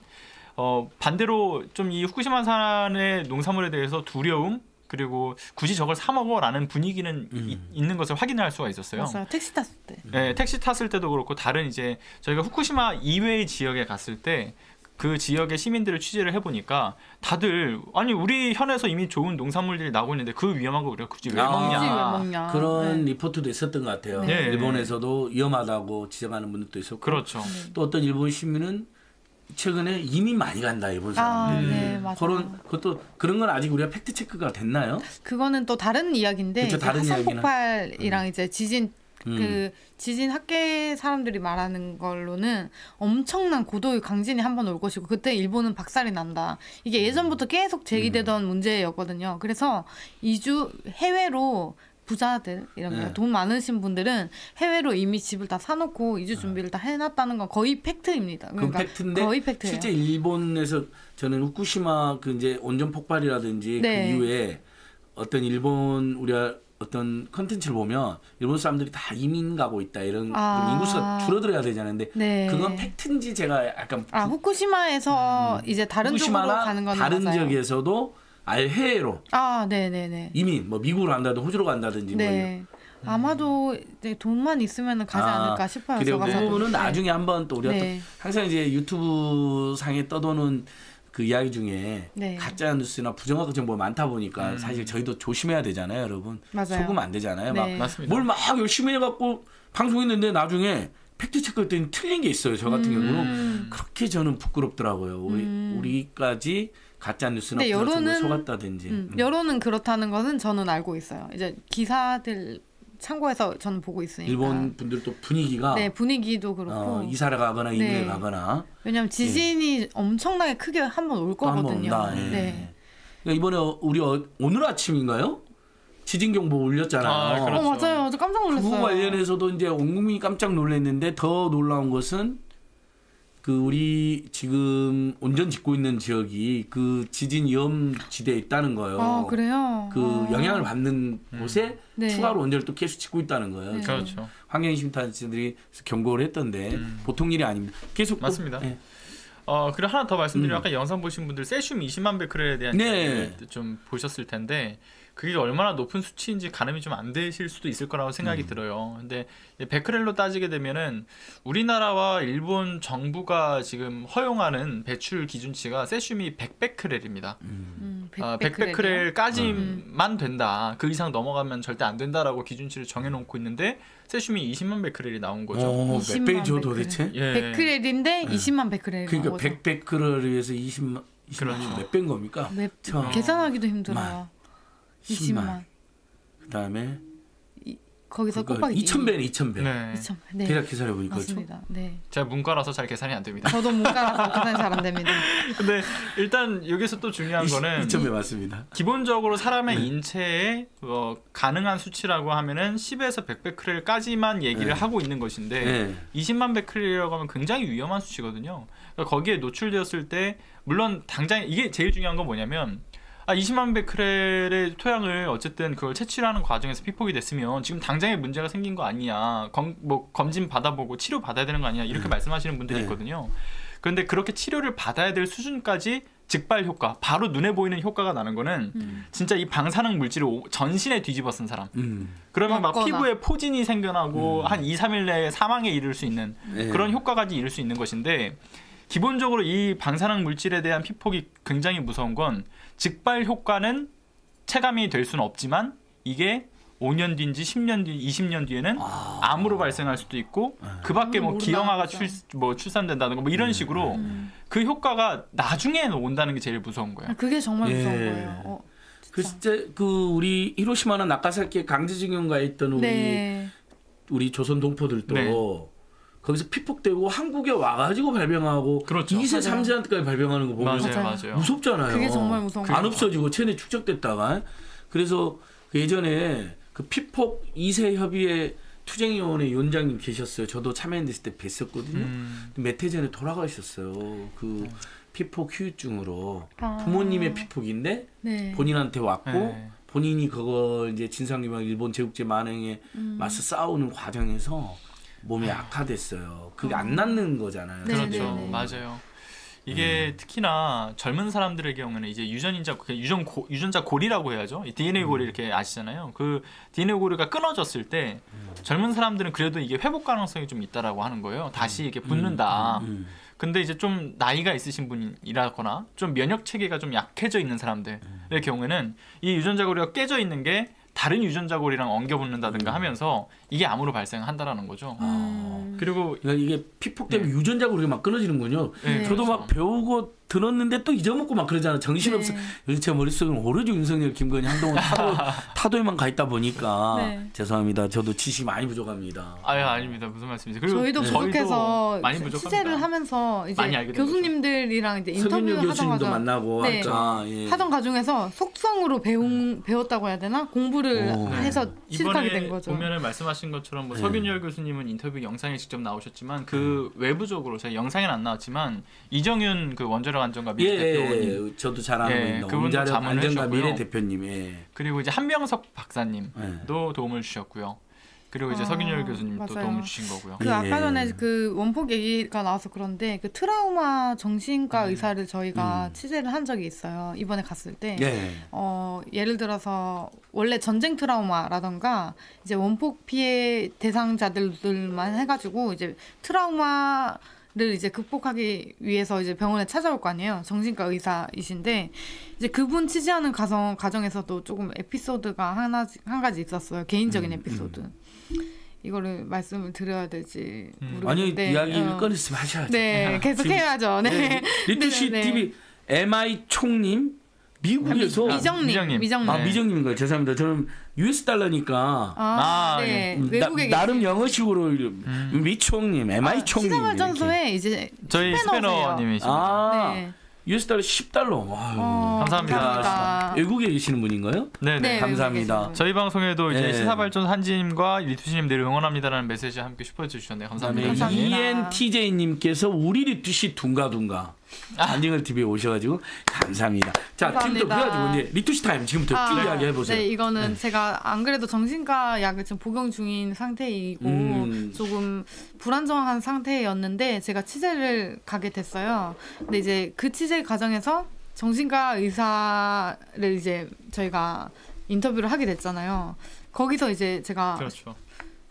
반대로 좀 이 후쿠시마산의 농산물에 대해서 두려움 그리고 굳이 저걸 사 먹어라는 분위기는 있는 것을 확인할 수가 있었어요. 맞아요. 택시 탔을 때. 네, 택시 탔을 때도 그렇고 다른 이제 저희가 후쿠시마 이외의 지역에 갔을 때 그 지역의 시민들을 취재를 해보니까 다들 아니 우리 현에서 이미 좋은 농산물들이 나오고 있는데 그 위험한 거 우리가 굳이 왜 먹냐. 그런 네. 리포트도 있었던 것 같아요. 네. 일본에서도 위험하다고 지적하는 분들도 있었고 그렇죠. 또 어떤 일본 시민은 최근에 이미 많이 간다 일본 사람들이. 아, 네, 맞아요. 그런 건 아직 우리가 팩트 체크가 됐나요? 그거는 또 다른 이야기인데 그쵸, 다른 화산 폭발이랑 이제 지진 지진 학계 사람들이 말하는 걸로는 엄청난 고도의 강진이 한번 올 것이고 그때 일본은 박살이 난다. 이게 예전부터 계속 제기되던 문제였거든요. 그래서 해외로 부자들 이런 거 돈 많으신 분들은 해외로 이미 집을 다 사놓고 이주 준비를 다 해놨다는 건 거의 팩트입니다. 그러니까 팩트인데 거의 팩트예요. 실제 일본에서 저는 후쿠시마 그 이제 온전 폭발이라든지 네. 그 이후에 어떤 일본 우리가 어떤 컨텐츠를 보면 일본 사람들이 다 이민 가고 있다 이런 인구수가 줄어들어야 되잖아요. 근데 네. 그건 팩트인지 제가 약간 후쿠시마에서 이제 다른 쪽으로 가는 건 다른 맞아요. 지역에서도 아예 해외로 네네네. 이민 뭐 미국으로 간다든지 호주로 간다든지 네. 뭐 아마도 이제 돈만 있으면 가지 않을까 싶어요. 그리고 그 부분은 나중에 한번 또 우리가 또 항상 이제 유튜브 상에 떠도는 그 이야기 중에 가짜 뉴스나 부정확한 정보가 많다 보니까 사실 저희도 조심해야 되잖아요, 여러분. 맞아요. 속으면 안 되잖아요. 네. 뭘 막 열심히 해갖고 방송했는데 나중에 팩트 체크할 때는 틀린 게 있어요. 저 같은 경우는 그렇게 저는 부끄럽더라고요. 우리까지 가짜 뉴스나 부정적으로 속았다든지. 여론은 그렇다는 것은 저는 알고 있어요. 이제 기사들 참고해서 저는 보고 있으니까. 일본 분들도 분위기가. 네, 분위기도 그렇고. 이사를 가거나 이민을 가거나. 왜냐하면 지진이 엄청나게 크게 한번 올 거거든요. 한번 온다. 예. 네. 그러니까 이번에 우리 오늘 아침인가요? 지진 경보 울렸잖아요. 그렇죠. 맞아요. 저 깜짝 놀랐어요. 그거 관련해서도 이제 온 국민이 깜짝 놀랐는데 더 놀라운 것은 그 우리 지금 온전 짓고 있는 지역이 그 지진 위험 지대에 있다는 거예요. 그래요? 그 영향을 받는 곳에 추가로 온전을 또 계속 짓고 있다는 거예요. 그렇죠. 환경심탄지들이 경고를 했던데 보통 일이 아닙니다. 계속 맞습니다. 네. 그리고 하나 더 말씀드리면 아까 영상 보신 분들 세슘 20만 베크렐에 대한 네. 좀 보셨을 텐데 그게 얼마나 높은 수치인지 가늠이 좀 안 되실 수도 있을 거라고 생각이 들어요. 근데 베크렐로 따지게 되면은 우리나라와 일본 정부가 지금 허용하는 배출 기준치가 세슘이 100베크렐입니다. 100베크렐까지만 된다. 그 이상 넘어가면 절대 안 된다라고 기준치를 정해놓고 있는데 세슘이 20만 베크렐이 나온 거죠. 몇 배죠 도대체? 베크렐인데 20만 베크렐. 그러니까 100베크렐을 위해서 20만 몇 배인 겁니까? 계산하기도 힘들어요. 20만. 그다음에 거기서 곱하기 2000배는 2000배. 네. 2000배. 네. 대략 계산해 보니까 맞습니다. 그렇죠? 네. 제가 문과라서 잘 계산이 안 됩니다. 저도 문과라서 계산이 잘 안 됩니다. 근데 일단 여기서 또 중요한 거는 2000배 맞습니다. 기본적으로 사람의 인체에 가능한 수치라고 하면은 10에서 100베크렐까지만 얘기를 하고 있는 것인데 20만 베크렐이라고 하면 굉장히 위험한 수치거든요. 그러니까 거기에 노출되었을 때 물론 당장 이게 제일 중요한 건 뭐냐면 20만 베크렐의 토양을 어쨌든 그걸 채취를 하는 과정에서 피폭이 됐으면 지금 당장에 문제가 생긴 거 아니냐. 검진 받아보고 치료 받아야 되는 거 아니냐. 이렇게 말씀하시는 분들이 있거든요. 그런데 그렇게 치료를 받아야 될 수준까지 즉발 효과, 바로 눈에 보이는 효과가 나는 거는 진짜 이 방사능 물질을 전신에 뒤집어 쓴 사람. 그러면 막 피부에 포진이 생겨나고 한 2, 3일 내에 사망에 이를 수 있는 그런 효과까지 이룰 수 있는 것인데 기본적으로 이 방사능 물질에 대한 피폭이 굉장히 무서운 건 즉발 효과는 체감이 될 수는 없지만 이게 5년 뒤인지 10년 뒤, 20년 뒤에는 암으로 발생할 수도 있고 그 밖에 뭐 기형아가 출산된다든가 뭐 이런 식으로 그 효과가 나중에 온다는 게 제일 무서운 거예요. 그게 정말 무서운 거예요. 글쎄 그 우리 히로시마나 나가사키에 강제징용가 있던 우리 조선 동포들도 거기서 피폭되고 한국에 와가지고 발병하고 그렇죠. 2세, 3세한테까지 발병하는 거 보면 맞아요. 맞아요. 무섭잖아요. 그게 정말 무서운 안 없어지고 체내 축적됐다가. 그래서 예전에 그 피폭 2세 협의회 투쟁위원회 위원장님 계셨어요. 저도 참여했을 때 뵀었거든요. 몇 해 전에 돌아가셨어요. 그 피폭 후유증으로 부모님의 피폭인데 네. 본인한테 왔고 네. 본인이 그걸 이제 진상규명 일본 제국제 만행에 맞서 싸우는 과정에서 몸이 악화됐어요. 그게 안 낫는 거잖아요. 네. 그렇죠. 네. 맞아요. 이게 특히나 젊은 사람들의 경우는 이제 유전자 고리라고 해야죠. 이 DNA 고리 이렇게 아시잖아요. 그 DNA 고리가 끊어졌을 때 젊은 사람들은 그래도 이게 회복 가능성이 좀 있다라고 하는 거예요. 다시 이렇게 붙는다. 근데 이제 좀 나이가 있으신 분이라거나 좀 면역 체계가 좀 약해져 있는 사람들의 경우에는 이 유전자 고리가 깨져 있는 게 다른 유전자 고리랑 엉겨 붙는다든가 하면서 이게 암으로 발생한다라는 거죠. 그리고 그러니까 이게 피폭 때문에 네. 유전자 고리가 막 끊어지는군요. 네, 저도 그렇죠. 막 배우고 들었는데 또 잊어먹고 막 그러잖아. 정신없어. 네. 제 머릿속은 오로지 윤석열, 김건희, 한동훈 타도에만 가 있다 보니까 네. 죄송합니다. 저도 지식이 많이 부족합니다. 아유, 아닙니다. 무슨 말씀이세요? 그리고 저희도 부족해서 저희도 취재를 하면서 이제 교수님들이랑 이제 인터뷰를 하던 과정에서 속성으로 배웠다고 해야 되나? 공부를 해서 실습하게 된 거죠. 보면은 말씀하신 것처럼 뭐 서균열 교수님은 인터뷰 영상에 직접 나오셨지만 그 외부적으로 제가 영상에는 안 나왔지만 이정윤 그 원자력 안전과 미래 대표님, 저도 잘 아는 분인데 원자력 안전과 미래 대표님, 그리고 이제 한명석 박사님도 도움을 주셨고요. 그리고 이제 서균열 교수님도 도움을 주신 거고요. 그 아까 전에 그 원폭 얘기가 나와서 그런데 그 트라우마 정신과 의사를 저희가 취재를 한 적이 있어요. 이번에 갔을 때 예를 들어서 원래 전쟁 트라우마라던가 이제 원폭 피해 대상자들만 해가지고 이제 트라우마 를 이제 극복하기 위해서 이제 병원에 찾아올 거 아니에요. 정신과 의사이신데 이제 그분 취재하는 과정에서도 조금 에피소드가 한 가지 있었어요. 개인적인 에피소드. 이거를 말씀을 드려야 될지 모르겠는데. 아니 이야기를 꺼냈으면 하셔야죠. 네, 계속 해야죠. 네. 리투시TV MI 총님. 미국에서 미정님. 아, 미정님인가요? 죄송합니다. 저는 US 달러니까 네. 외국에 나름 영어식으로 미총님, MI총님. 시사발전소에 이제 저희 스패너님이십니다. 네. US 달러 10달러. 감사합니다. 감사합니다. 외국에 계시는 분인가요? 네, 감사합니다. 저희 방송에도 이제 시사발전소 한진님과 리투시님들 응원합니다라는 메시지 함께 슈퍼챗 주셨네요. 감사합니다. 감사합니다. ENTJ님께서 우리 리투시 둥가둥가. 안진걸TV에 오셔가지고 감사합니다. 자, 감사합니다. 지금부터 그래가지고 이제 리투시 타임 지금부터 쭉 이야기 해보세요. 네, 이거는 제가 안 그래도 정신과 약을 지금 복용 중인 상태이고 조금 불안정한 상태였는데 제가 취재를 가게 됐어요. 근데 이제 그 취재 과정에서 정신과 의사를 이제 저희가 인터뷰를 하게 됐잖아요. 거기서 이제 제가 그렇죠.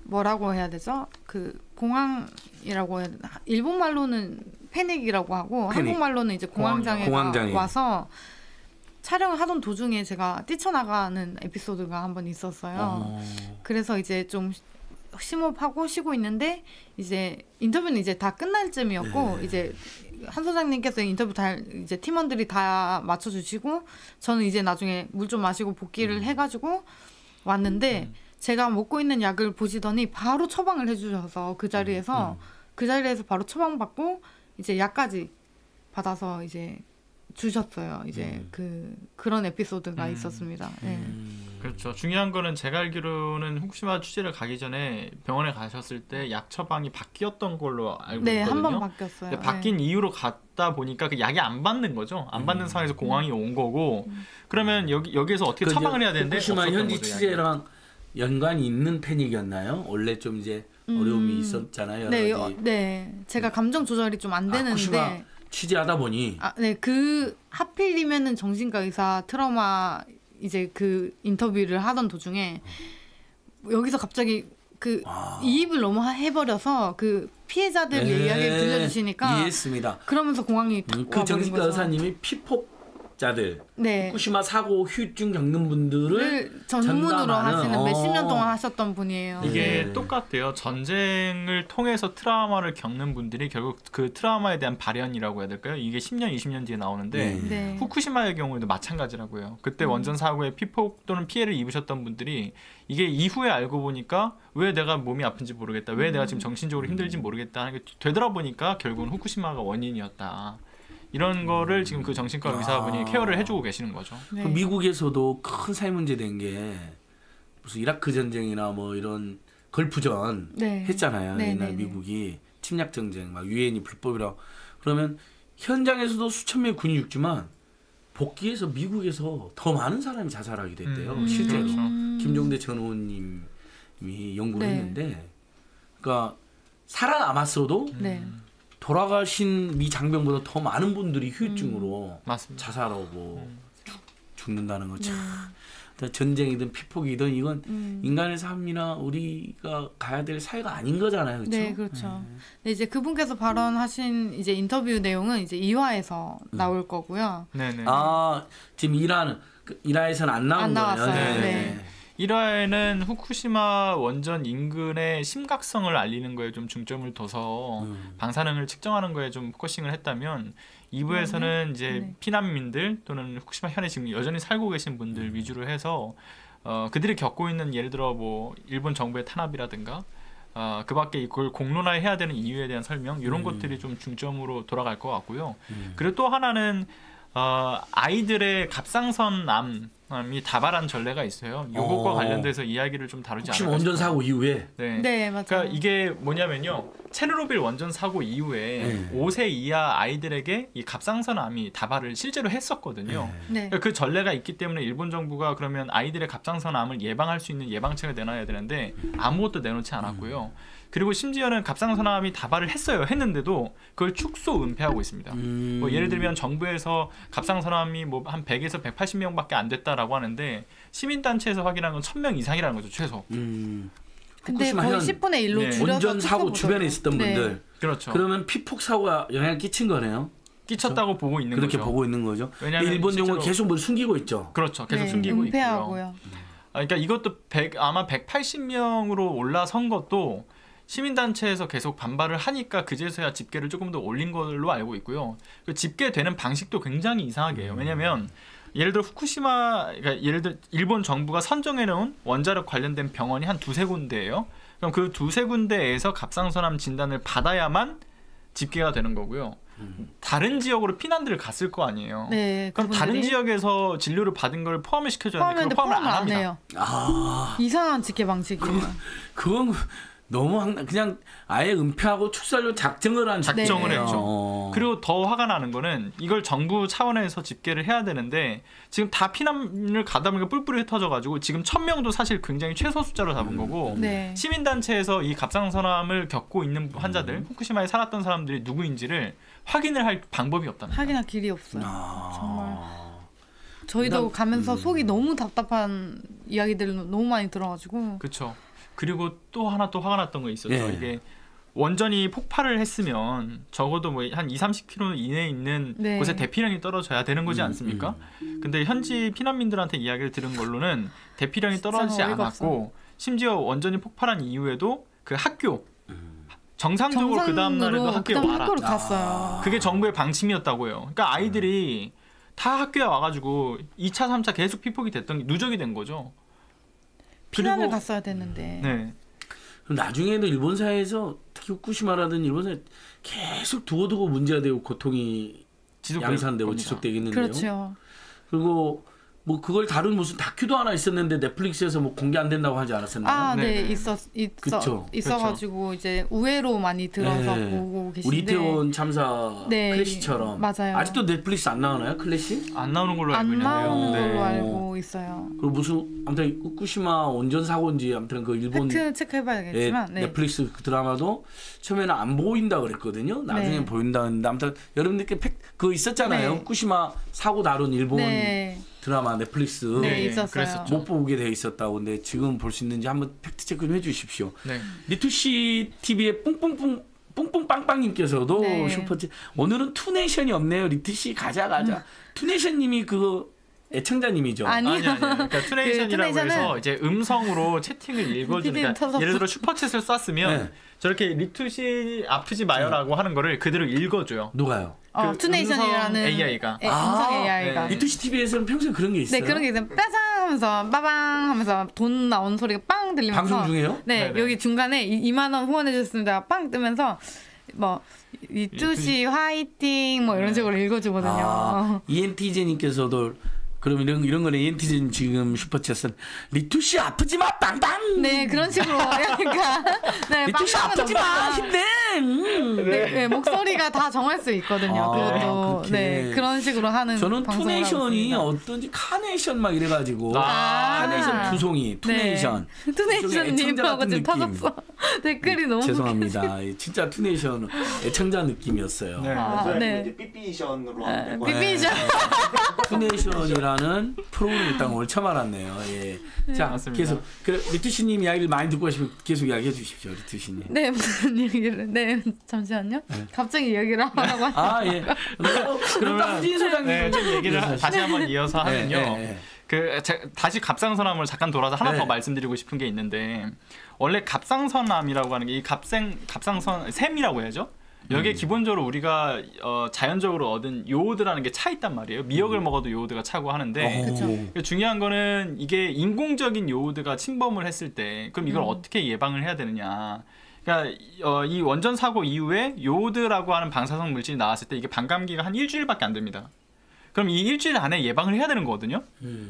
뭐라고 해야 되죠? 그 공황이라고 해야 되나? 일본말로는 패닉이라고 하고 한국말로는 이제 공황장애가 와서 촬영을 하던 도중에 제가 뛰쳐나가는 에피소드가 한 번 있었어요. 그래서 이제 좀 심호흡하고 쉬고 있는데 이제 인터뷰는 이제 다 끝날 쯤이었고 이제 한 소장님께서 인터뷰 다 이제 팀원들이 다 맞춰주시고 저는 이제 나중에 물 좀 마시고 복귀를 해가지고 왔는데 제가 먹고 있는 약을 보시더니 바로 처방을 해주셔서 그 자리에서 바로 처방받고 이제 약까지 받아서 이제 주셨어요. 이제 그런 에피소드가 있었습니다. 그렇죠. 중요한 거는 제가 알기로는 후쿠시마 취재를 가기 전에 병원에 가셨을 때 약 처방이 바뀌었던 걸로 알고 있거든요. 네, 한 번 바뀌었어요. 바뀐 이유로 갔다 보니까 그 약이 안 받는 거죠. 안 받는 상황에서 공황이 온 거고 그러면 여기에서 어떻게 처방을 해야 되는데 후쿠시마 현지 거죠, 취재랑 약이. 연관이 있는 패닉이었나요? 원래 좀 이제 어려움이 있었잖아요. 네, 제가 감정 조절이 좀 안 되는데 취재하다 보니 그 하필이면은 정신과 의사 트라우마 이제 그 인터뷰를 하던 도중에 여기서 갑자기 그 이입을 너무 해버려서 그 피해자들 이야기를 들려주시니까 이해했습니다. 그러면서 공황이 그 정신과 의사님이 피폭 자들, 네. 후쿠시마 사고 후유증 겪는 분들을 전문으로 하시는 몇십 년 동안 하셨던 분이에요. 이게 네. 똑같아요. 전쟁을 통해서 트라우마를 겪는 분들이 결국 그 트라우마에 대한 발현이라고 해야 될까요? 이게 10년, 20년 뒤에 나오는데 네. 후쿠시마의 경우에도 마찬가지라고요. 그때 원전 사고에 피폭 또는 피해를 입으셨던 분들이 이게 이후에 알고 보니까 왜 내가 몸이 아픈지 모르겠다. 왜 내가 지금 정신적으로 힘들지 모르겠다. 하는 게 되돌아보니까 결국은 후쿠시마가 원인이었다. 이런 거를 지금 그 정신과 의사분이 케어를 해주고 계시는 거죠. 네. 미국에서도 큰 사회 문제 된 게 무슨 이라크 전쟁이나 뭐 이런 걸프전 네. 했잖아요. 네, 옛날 네, 미국이 침략 전쟁 막 유엔이 불법이라고 그러면 현장에서도 수천 명의 군이 죽지만 복귀해서 미국에서 더 많은 사람이 자살하게 됐대요. 실제로 그렇죠. 김종대 전 의원님이 연구를 네. 했는데, 그러니까 살아남았어도. 네. 돌아가신 미 장병보다 더 많은 분들이 후유증으로 자살하고 죽는다는 거 참. 전쟁이든 피폭이든 이건 인간의 삶이나 우리가 가야 될 사회가 아닌 거잖아요, 그렇죠? 네, 그렇죠. 네, 이제 그분께서 발언하신 이제 인터뷰 내용은 이제 2화에서 나올 거고요. 네네. 아, 지금 1화에서는 안 나온 거예요. 네. 네. 1화에는 후쿠시마 원전 인근의 심각성을 알리는 거에 좀 중점을 둬서 방사능을 측정하는 거에 좀 포커싱을 했다면 2부에서는 이제 피난민들 또는 후쿠시마 현에 지금 여전히 살고 계신 분들 위주로 해서 그들이 겪고 있는 예를 들어 뭐 일본 정부의 탄압이라든가 그 밖에 이걸 공론화해야 되는 이유에 대한 설명 이런 것들이 좀 중점으로 돌아갈 것 같고요. 그리고 또 하나는 아이들의 갑상선암 이 다발한 전례가 있어요. 요것과 관련돼서 이야기를 좀 다루지 않을까 싶어요. 원전 사고 이후에? 네, 네 맞아요. 그러니까 이게 뭐냐면요. 체르노빌 원전 사고 이후에 5세 이하 아이들에게 이 갑상선암이 다발을 실제로 했었거든요. 네. 그러니까 그 전례가 있기 때문에 일본 정부가 그러면 아이들의 갑상선암을 예방할 수 있는 예방책을 내놔야 되는데 아무것도 내놓지 않았고요. 그리고 심지어는 갑상선암이 다발을 했어요. 했는데도 그걸 축소 은폐하고 있습니다. 뭐 예를 들면 정부에서 갑상선암이 뭐 한 100에서 180명밖에 안 됐다라고 하는데 시민단체에서 확인한 건 1000명 이상이라는 거죠, 최소. 근데 거의 10분의 1로 네. 줄여서 원전 사고 주변에 있었던 분들. 그렇죠. 그러면 피폭 사고가 영향을 끼친 거네요. 끼쳤다고 그렇죠? 보고 있는 그렇게 거죠. 그렇게 보고 있는 거죠. 왜냐하면 일본 정부가 계속 뭘 숨기고 있죠. 그렇죠. 계속 네, 숨기고 은폐하고요. 있고요. 그러니까 이것도 아마 180명으로 올라선 것도 시민단체에서 계속 반발을 하니까 그제서야 집계를 조금 더 올린 걸로 알고 있고요. 그 집계되는 방식도 굉장히 이상하게 해요. 왜냐하면 예를 들어 후쿠시마, 그러니까 예를 들어 일본 정부가 선정해놓은 원자력 관련된 병원이 한 두세 군데예요. 그럼 그 두세 군데에서 갑상선암 진단을 받아야만 집계가 되는 거고요. 다른 지역으로 피난들을 갔을 거 아니에요. 네, 그럼 그분들이? 다른 지역에서 진료를 받은 걸 포함을 시켜줘야 되는데 그걸 포함을 안 합니다. 해요. 아... 이상한 집계 방식이에요. 그건 너무 그냥 아예 은폐하고 축살로 작정을 네. 했죠. 그리고 더 화가 나는 거는 이걸 정부 차원에서 집계를 해야 되는데 지금 다 피난을 가다 보니까 뿔뿔이 흩어져가지고 지금 1000명도 사실 굉장히 최소 숫자로 잡은 거고 네. 시민단체에서 이 갑상선암을 겪고 있는 환자들 후쿠시마에 살았던 사람들이 누구인지를 확인을 할 방법이 없다는 거예요. 확인할 길이 없어요. 정말. 저희도 가면서 속이 너무 답답한 이야기들을 너무 많이 들어가지고 그렇죠. 그리고 또 하나 또 화가 났던 거 있었죠. 예. 이게 원전이 폭발을 했으면 적어도 뭐 한 20-30km 이내에 있는 네. 곳에 대피령이 떨어져야 되는 거지 않습니까? 근데 현지 피난민들한테 이야기를 들은 걸로는 대피령이 떨어지지 않았고 심지어 원전이 폭발한 이후에도 그 학교 정상적으로 그 다음 날에도 학교에 와라. 그게 정부의 방침이었다고요. 그러니까 아이들이 다 학교에 와가지고 2차, 3차 계속 피폭이 됐던 게 누적이 된 거죠. 피난을 갔어야 되는데. 네. 그럼 나중에도 일본 사회에서 특히 후쿠시마라든 일본 사회 계속 두고두고 문제가 되고 고통이 양산되고 지속되겠는데요. 그렇죠. 그리고 뭐 그걸 다룬 무슨 다큐도 하나 있었는데 넷플릭스에서 뭐 공개 안 된다고 하지 않았었나요? 아, 네, 있어가지고 그렇죠. 이제 우회로 많이 들어서 네. 보고 계신데. 우리 이태원 참사 네. 클래시처럼. 맞아요. 아직도 넷플릭스 안 나오나요, 클래시? 안 나오는 걸로 알고 있는데요. 안 나오는 걸로 알고 있어요. 그리고 무슨 아무튼 후쿠시마 원전 사고인지 아무튼 그 일본 팩트 체크해봐야겠지만 네. 넷플릭스 그 드라마도 처음에는 안 보인다 그랬거든요. 나중에 네. 보인다는데 아무튼 여러분들께 그 있었잖아요. 네. 후쿠시마 사고 다룬 일본. 네. 드라마 넷플릭스 네, 있었어요. 못 보게 돼 있었다고. 근데 지금 볼 수 있는지 한번 팩트 체크 좀 해주십시오. 네. 리투시TV의 뿡뿡뿡 뽕뽕빵빵님께서도 네. 슈퍼챗. 오늘은 투네이션이 없네요. 리트씨 가자. 투네이션님이 그거 애청자님이죠. 아니요. 그러니까 투네이션이라고 해서 이제 음성으로 채팅을 읽어주니까 예를 들어 슈퍼챗을 쐈으면 네. 저렇게 리투시 아프지 마요라고 네. 하는 거를 그대로 읽어줘요. 누가요? 투네이션이라는 AI가. 음성 AI가. 네. 리투시TV에서는 평소에 그런 게 있어요. 네, 그런 게 있어요. 빠장 하면서 빠방 하면서 돈 나온 소리가 빵 들리면서. 방송 중에요? 네, 네네. 여기 중간에 2만 원 후원해 주셨습니다. 빵 뜨면서 뭐 리투시 화이팅 뭐 이런 네. 식으로 읽어주거든요. ENTJ님께서도 그럼 이런 거는 ENTJ님 지금 슈퍼챗은 리투시 아프지 마 빵빵. 네 그런 식으로 그러니까 네, 리투시 아프지 마 힘내. 네. 네, 네, 목소리가 다 정할 수 있거든요. 그것도 네 그런 식으로 하는. 저는 투네이션이 어떤지 카네이션 막 이래가지고 카네이션 두 송이 투네이션. 네. 투네이션님하고 지금 터졌어. 댓글이 너무 죄송합니다. 진짜 투네이션 애청자 느낌이었어요. 네. 네. 삐삐션으로 하면 되고. 삐삐션. 투네이션이라. 라는 프로그램이 있다는 걸 처음 알았네요. 예. 자, 맞습니다. 계속 그래, 리투시님 이야기를 많이 듣고 싶으면 계속 이야기해 주십시오, 리투시님. 네, 무슨 얘기를? 네, 잠시만요. 네. 갑자기 이야기를 하라고. 아, 예. 그럼 한진희 소장님 네, 좀 얘기를 다시 한번 이어서 하면요. 네, 네, 네. 다시 갑상선암을 잠깐 돌아서 하나 네. 더 말씀드리고 싶은 게 있는데 원래 갑상선암이라고 하는 게 이 갑상선 샘이라고 해야죠. 여기에 기본적으로 우리가 자연적으로 얻은 요오드라는 게 차 있단 말이에요. 미역을 먹어도 요오드가 차고 하는데 그러니까 중요한 거는 이게 인공적인 요오드가 침범을 했을 때 그럼 이걸 어떻게 예방을 해야 되느냐. 그러니까 이 원전 사고 이후에 요오드라고 하는 방사성 물질이 나왔을 때 이게 반감기가 한 일주일밖에 안 됩니다. 그럼 이 일주일 안에 예방을 해야 되는 거거든요.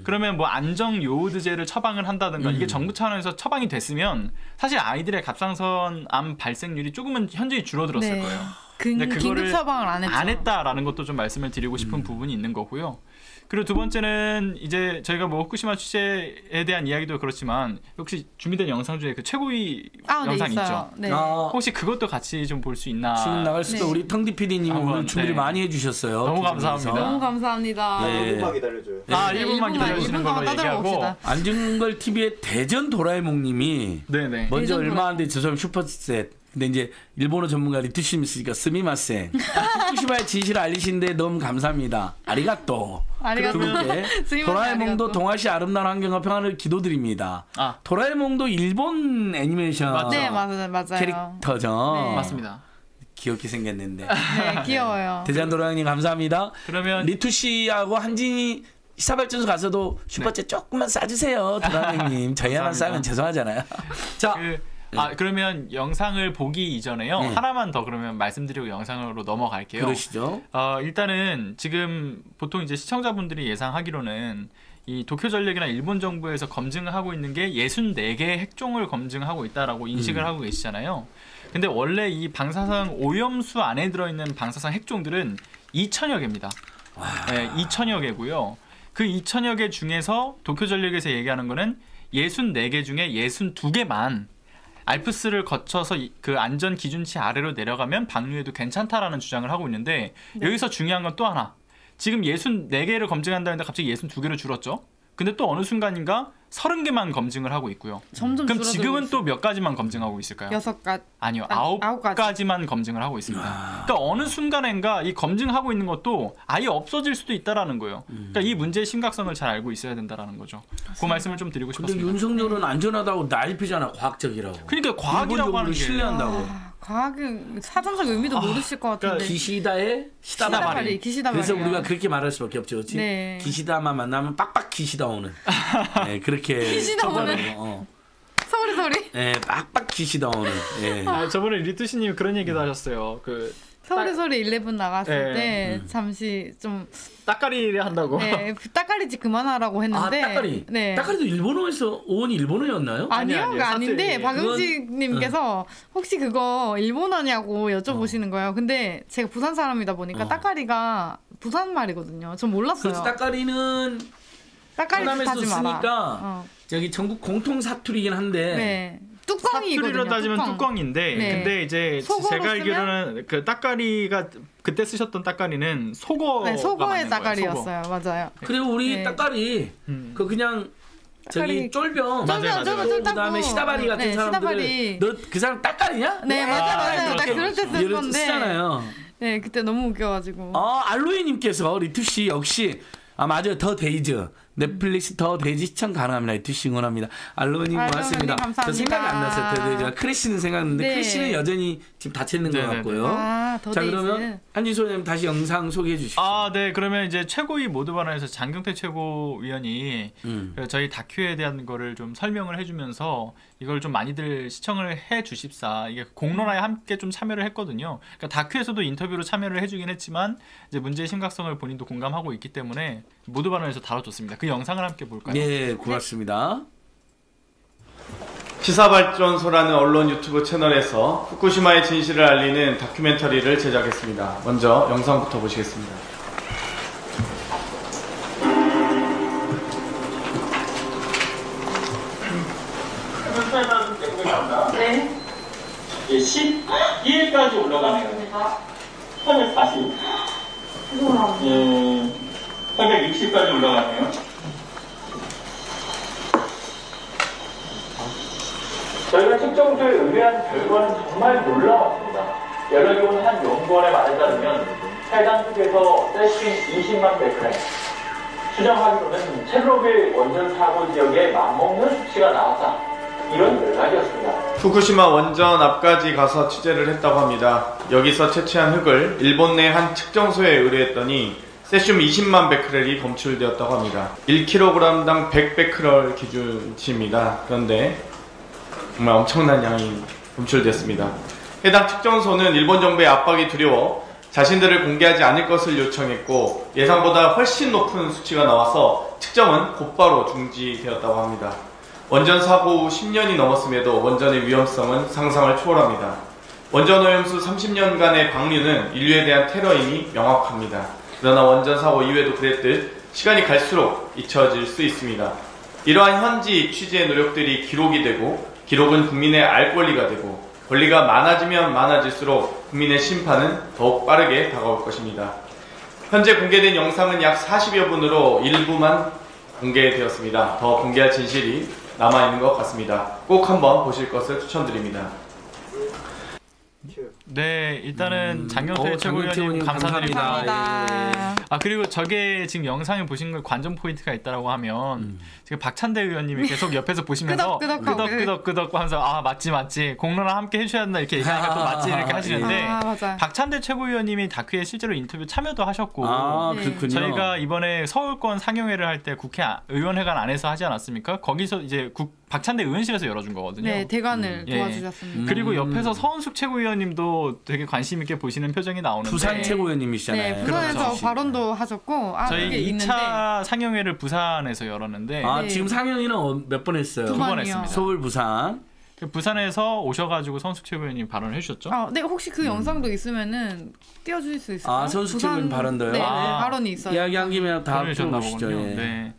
그러면 뭐 안정 요오드제를 처방을 한다든가 이게 정부 차원에서 처방이 됐으면 사실 아이들의 갑상선암 발생률이 조금은 현저히 줄어들었을 거예요. 근데 그거를 긴급 처방을 안 했죠. 안 했다라는 것도 좀 말씀을 드리고 싶은 부분이 있는 거고요. 그리고 두 번째는 이제 저희가 뭐 후쿠시마 취재에 대한 이야기도 그렇지만 혹시 준비된 영상 중에 그 최고위 영상 네, 있죠. 네. 혹시 그것도 같이 좀 볼 수 있나? 지금 나갈 수도 네. 우리 텅디 PD님 오늘 준비를 네. 많이 해주셨어요. 너무 감사합니다. 너무 감사합니다. 네. 1분만 기다려줘요. 네. 아 1분만 기다려주시는 걸로 얘기하고 안진걸TV의 대전 도라에몽님이 네. 먼저 얼마 안 돼 죄송합니다 슈퍼챗. 근데 이제 일본어 전문가 리투시님 있으니까 스미마셍. 후쿠시마의 진실을 알리신데 너무 감사합니다. 아리가또. 아리가또. 도라에몽도 동아시 아름다운 환경과 평화를 기도드립니다. 아. 도라에몽도 일본 애니메이션 네, 맞아요. 캐릭터죠. 네. 맞습니다. 귀엽게 생겼는데. 네, 귀여워요. 대전 도라에몽님 감사합니다. 그러면 리투시하고 한진이 시사발전소 가서도 슈퍼챗 네. 조금만 싸주세요. 도라에몽님. 저희만 싸면 죄송하잖아요. 자. 그러면 영상을 보기 이전에요. 하나만 더 그러면 말씀드리고 영상으로 넘어갈게요. 그러시죠. 일단은 지금 보통 이제 시청자분들이 예상하기로는 이 도쿄전력이나 일본 정부에서 검증을 하고 있는 게 64개의 핵종을 검증하고 있다라고 인식을 하고 계시잖아요. 근데 원래 이 방사성 오염수 안에 들어있는 방사성 핵종들은 2,000여 개입니다. 네, 2,000여 개고요. 그 2,000여 개 중에서 도쿄전력에서 얘기하는 거는 64개 중에 62개만 알프스를 거쳐서 그 안전 기준치 아래로 내려가면 방류해도 괜찮다라는 주장을 하고 있는데 네. 여기서 중요한 건 또 하나. 지금 64개를 검증한다는데 갑자기 62개로 줄었죠. 근데 또 어느 순간인가 30개만 검증을 하고 있고요. 점점 그럼 지금은 또 몇 가지만 검증하고 있을까요? 6가지? 아니요. 9가지만 검증을 하고 있습니다. 그러니까 어느 순간인가 이 검증하고 있는 것도 아예 없어질 수도 있다라는 거예요. 그러니까 이 문제의 심각성을 잘 알고 있어야 된다라는 거죠. 맞습니다. 그 말씀을 좀 드리고 싶었습니다. 근데 윤석열은 안전하다고 난리피잖아. 과학적이라고. 그러니까 과학이라고 하는 게. 신뢰한다고. 과학은 사전적 의미도 모르실 것 같은데. 그러니까 기시다의 시다마리. 그래서 우리가 그렇게 말할 수밖에 없죠. 그렇지? 네. 기시다만 만나면 빡빡 기시다 오는. 네, 그렇게. 기시다 오는. 서울이. 네, 빡빡 기시다 오는. 네. 아, 저번에 리투시님 그런 얘기도 하셨어요. 그 서울이 11 나갔을 네. 때 잠시 좀 따까리를 한다고. 네, 따까리지 그만하라고 했는데. 아, 따까리. 네. 따까리도 일본어에서 오원이 일본어였나요? 아니요, 아닌데 박영식님께서 혹시 그거 일본어냐고 여쭤보시는 거예요. 근데 제가 부산 사람이다 보니까 따까리가 부산 말이거든요. 전 몰랐어요. 그래서 따까리는 따까리에서 쓰니까 저기 전국 공통 사투리긴 한데. 네. 뚜껑이거든요. 사투리로 따지면 뚜껑인데 네. 근데 이제 제가 알기로는 그 따까리가 그때 쓰셨던 따까리는 속어가 네, 속어의 맞는 거예요. 따까리였어요. 속어. 맞아요. 그리고 우리 네. 따까리 그냥 저기 쫄병, 쫄병, 그다음에 시다바리 같은 네, 사람들은 너 그 사람 딱 가리냐? 네, 맞아. 딱 그럴 때 쓸 건데. 쓰잖아요. 네, 그때 너무 웃겨가지고. 알로이님께서 리투시 역시 맞아요. 더 데이즈 넷플릭스 더 데이즈 시청 가능합니다. 리투시 응원합니다. 알로이님 고맙습니다. 저 생각이 안 났어요. 더 데이즈가 크래시는 생각했는데 네. 크래시는 여전히 지금 닫혀 있는 것 같고요. 자 데이즈. 그러면 한진희 소장님 다시 영상 소개해 주시죠. 네, 그러면 이제 최고위 모두발언에서 장경태 최고위원이 저희 다큐에 대한 거를 좀 설명을 해주면서 이걸 좀 많이들 시청을 해 주십사 이게 공론화에 함께 좀 참여를 했거든요. 그러니까 다큐에서도 인터뷰로 참여를 해주긴 했지만 이제 문제의 심각성을 본인도 공감하고 있기 때문에 모두 발언에서 다뤄줬습니다. 그 영상을 함께 볼까요? 네, 고맙습니다. 시사발전소라는 언론 유튜브 채널에서 후쿠시마의 진실을 알리는 다큐멘터리를 제작했습니다. 먼저 영상부터 보시겠습니다. 네. 예, 12일까지 올라가네요. 340. 예, 360까지 올라가네요. 저희가 특정조에 의뢰한 결과는 정말 놀라웠습니다. 연락이 온 한 연구원에 말에 따르면 해당 측에서 세시 20만 베크렐 추정하기로는 체르노빌 원전 사고 지역에 맞먹는 수치가 나왔다. 이런 연락이었습니다. 후쿠시마 원전 앞까지 가서 취재를 했다고 합니다. 여기서 채취한 흙을 일본 내 한 측정소에 의뢰했더니 세슘 20만 베크렐이 검출되었다고 합니다. 1kg당 100베크렐 기준치입니다. 그런데 정말 엄청난 양이 검출됐습니다. 해당 측정소는 일본 정부의 압박이 두려워 자신들을 공개하지 않을 것을 요청했고 예상보다 훨씬 높은 수치가 나와서 측정은 곧바로 중지되었다고 합니다. 원전 사고 후 10년이 넘었음에도 원전의 위험성은 상상을 초월합니다. 원전 오염수 30년간의 방류는 인류에 대한 테러임이 명확합니다. 그러나 원전 사고 이후에도 그랬듯 시간이 갈수록 잊혀질 수 있습니다. 이러한 현지 취재의 노력들이 기록이 되고 기록은 국민의 알 권리가 되고 권리가 많아지면 많아질수록 국민의 심판은 더욱 빠르게 다가올 것입니다. 현재 공개된 영상은 약 40여 분으로 일부만 공개되었습니다. 더 공개할 진실이 남아있는 것 같습니다. 꼭 한번 보실 것을 추천드립니다. 네, 일단은 장경태 최고위원님 감사드립니다. 감사합니다. 예. 그리고 저게 지금 영상에 보신 걸 관전 포인트가 있다라고 하면 지금 박찬대 의원님이 계속 옆에서 보시면서 끄덕끄덕 하면서 맞지 공론화 함께 해주셔야 한다 이렇게 얘기하니까 또 맞지 이렇게 하시는데 박찬대 최고위원님이 다큐에 실제로 인터뷰 참여도 하셨고 네. 저희가 이번에 서울권 상영회를 할 때 국회 의원회관 안에서 하지 않았습니까? 거기서 이제 박찬대 의원실에서 열어준 거거든요. 네, 대관을 도와주셨습니다. 그리고 옆에서 서은숙 최고위원님도 되게 관심 있게 보시는 표정이 나오는데 부산 최고위원님이시잖아요. 네, 부산에서 그렇죠. 발언도 하셨고 저희 2차 상영회를 부산에서 열었는데 네. 지금 상영회는 몇 번 했어요? 두 번 했습니다. 서울, 부산. 부산에서 오셔가지고 서은숙 최고위원님 발언을 해주셨죠? 네, 혹시 그 영상도 있으면은 띄워주실 수 있을까요? 서은숙 최고위원 발언도요? 네, 발언이 있어요. 이야기한 김에 다 들어보시죠. 네.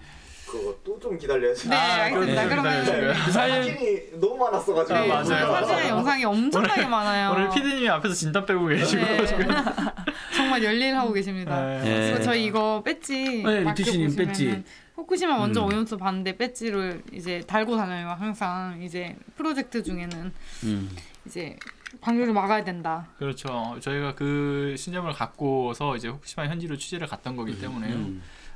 그것도 좀 기다려야지. 네, 알겠습니다. 그러면 그 사진이 너무 많았어가지고. 네, 맞아요. 사진의 영상이 엄청나게 많아요. 오늘 피디님이 앞에서 진땀 빼고 계시고 지금. 네. 정말 열일하고 계십니다. 네. 그리고 저희 이거 배지. 네, 리투시님 배지. 후쿠시마 원전 오염수 봤는데 배지를 이제 달고 다녀요. 항상 이제 프로젝트 중에는 이제. 방류를 막아야 된다. 그렇죠. 저희가 그 신념을 갖고서 이제 후쿠시마 현지로 취재를 갔던 거기 때문에요.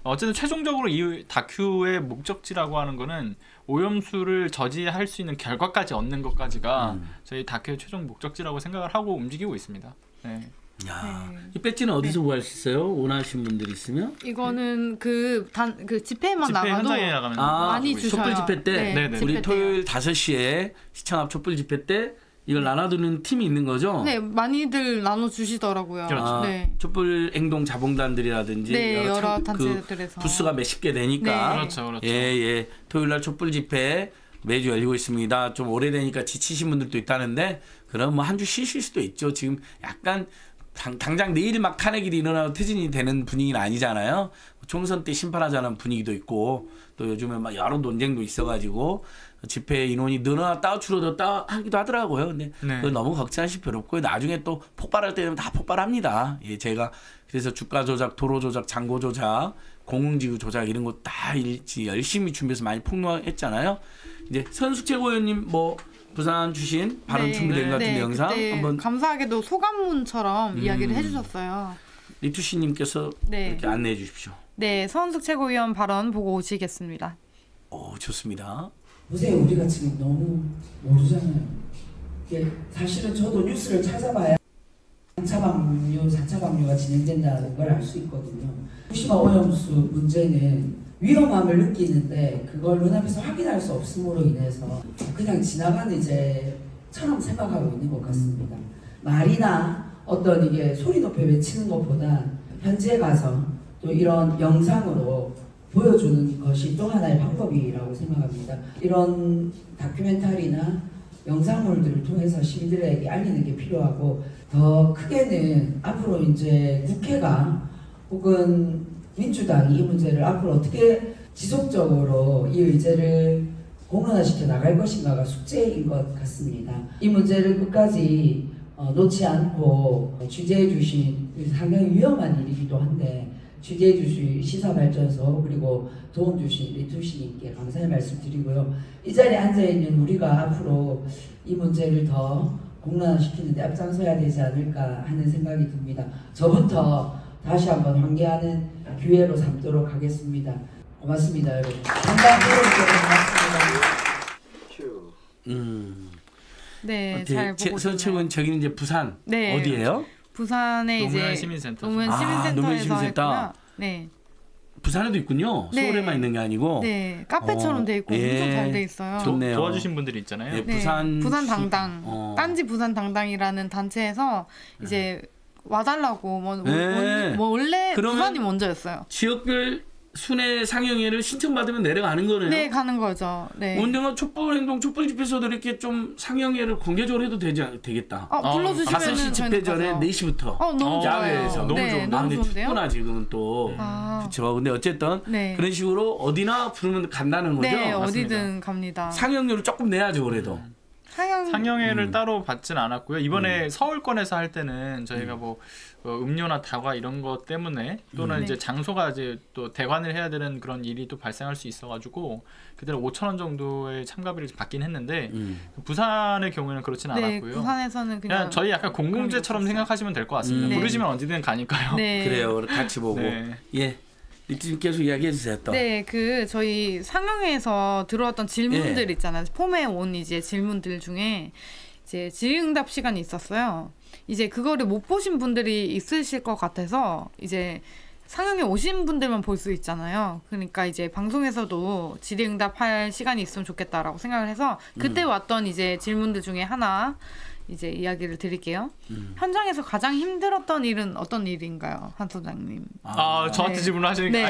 어쨌든 최종적으로 이 다큐의 목적지라고 하는 거는 오염수를 저지할 수 있는 결과까지 얻는 것까지가 저희 다큐의 최종 목적지라고 생각을 하고 움직이고 있습니다. 네. 야, 이 배지는 어디서 구할 수 있어요? 원하시는 분들이 있으면? 이거는 그 집회만 나가도 많이 주셔요. 촛불 집회 때 네. 우리 토요일 5시에 시청 앞 촛불 집회 때 이걸 나눠주는 팀이 있는 거죠? 네, 많이들 나눠주시더라고요. 그렇죠. 네. 촛불 행동 자봉단들이라든지 네, 여러 단체들에서 그 부스가 몇십 개 되니까. 네. 그렇죠. 예. 토요일 날 촛불 집회 매주 열리고 있습니다. 좀 오래되니까 지치신 분들도 있다는데 그럼 뭐 한 주 쉬실 수도 있죠. 지금 약간 당장 내일 막 탄핵이 일어나고 퇴진이 되는 분위기는 아니잖아요. 총선 때 심판하자는 분위기도 있고 또 요즘에 막 여러 논쟁도 있어가지고 집회 인원이 늘어났다 줄어들었다 하기도 하더라고요. 근데 너무 걱정하실 필요 없고요. 나중에 또 폭발할 때 되면 다 폭발합니다. 예, 제가 그래서 주가 조작, 도로 조작, 잔고 조작 공공지구 조작 이런 거 다 열심히 준비해서 많이 폭로했잖아요. 이제 서은숙 최고위원님 뭐 부산 출신 발언 충돌된 것 같은데 영상 한번 감사하게도 소감문처럼 이야기를 해주셨어요. 리투시님께서 이렇게 안내해 주십시오. 네, 서은숙 최고위원 발언 보고 오시겠습니다. 오, 좋습니다. 보세요, 우리가 지금 너무 모르잖아요. 이게 사실은 저도 뉴스를 찾아봐야 3차 방류, 4차 방류가 진행된다는 걸 알 수 있거든요. 후쿠시마 오염수 문제는 위험함을 느끼는데 그걸 눈앞에서 확인할 수 없음으로 인해서 그냥 지나가는 이제처럼 생각하고 있는 것 같습니다. 말이나 어떤 이게 소리 높여 외치는 것보다 현지에 가서 또 이런 영상으로 보여주는 것이 또 하나의 방법이라고 생각합니다. 이런 다큐멘터리나 영상물들을 통해서 시민들에게 알리는 게 필요하고, 더 크게는 앞으로 이제 국회가 혹은 민주당이 이 문제를 앞으로 어떻게 지속적으로 이 의제를 공론화시켜 나갈 것인가가 숙제인 것 같습니다. 이 문제를 끝까지 놓지 않고 취재해 주신, 상당히 위험한 일이기도 한데 취재해 주신 시사발전소 그리고 도움 주신 리투시님께 감사의 말씀 드리고요. 이 자리에 앉아있는 우리가 앞으로 이 문제를 더 공론화시키는데 앞장서야 되지 않을까 하는 생각이 듭니다. 저부터 다시 한번 환기하는 기회로 삼도록 하겠습니다. 고맙습니다, 여러분. 고맙습니다. 네, 잘 보고 최근 저기는 이제 부산 어디예요? 부산에 노무현 시민센터. 노무현 시민센터. 네. 부산에도 있군요. 서울에만 있는 게 아니고. 네. 카페처럼 돼 있고 엄청 잘 돼 있어요. 좋네요. 도와주신 분들이 있잖아요. 네, 부산 당당. 딴지 부산 당당이라는 단체에서 이제 와달라고 원래 부산이 먼저였어요. 지역별 순회 상영회를 신청받으면 내려가는 거네요. 네, 가는 거죠. 네. 언젠가 촛불행동, 촛불집회에서도 이렇게 좀 상영회를 공개적으로 해도 되겠다. 아, 불러주시면 5시 집회 전에 4시부터 너무 야외에서 너무 좋은데. 너무 춥구나 지금은 또. 그렇죠. 근데 어쨌든 그런 식으로 어디나 부르면 간다는 거죠? 네, 맞습니다. 어디든 갑니다. 상영료를 조금 내야죠, 그래도. 상영회를 따로 받진 않았고요. 이번에 서울권에서 할 때는 저희가 뭐 음료나 다과 이런 것 때문에 또는 이제 장소가 이제 또 대관을 해야 되는 그런 일이 또 발생할 수 있어가지고 그때는 5,000원 정도의 참가비를 받긴 했는데 부산의 경우에는 그렇진 않았고요. 부산에서는 그냥 저희 약간 공공재처럼 생각하시면 될 것 같습니다. 부르시면 언제든 가니까요. 그래요. 같이 보고. 예. 리투님 계속 이야기해 주세요. 또. 네, 그 저희 상영회에서 들어왔던 질문들 있잖아요. 폼에 온 이제 질문들 중에 이제 질의응답 시간이 있었어요. 이제 그거를 못 보신 분들이 있으실 것 같아서 이제 상영회 오신 분들만 볼 수 있잖아요. 그러니까 이제 방송에서도 질의응답할 시간이 있으면 좋겠다라고 생각을 해서 그때 왔던 이제 질문들 중에 하나 이제 이야기를 드릴게요. 현장에서 가장 힘들었던 일은 어떤 일인가요? 한 소장님. 저한테 질문을 하시니까.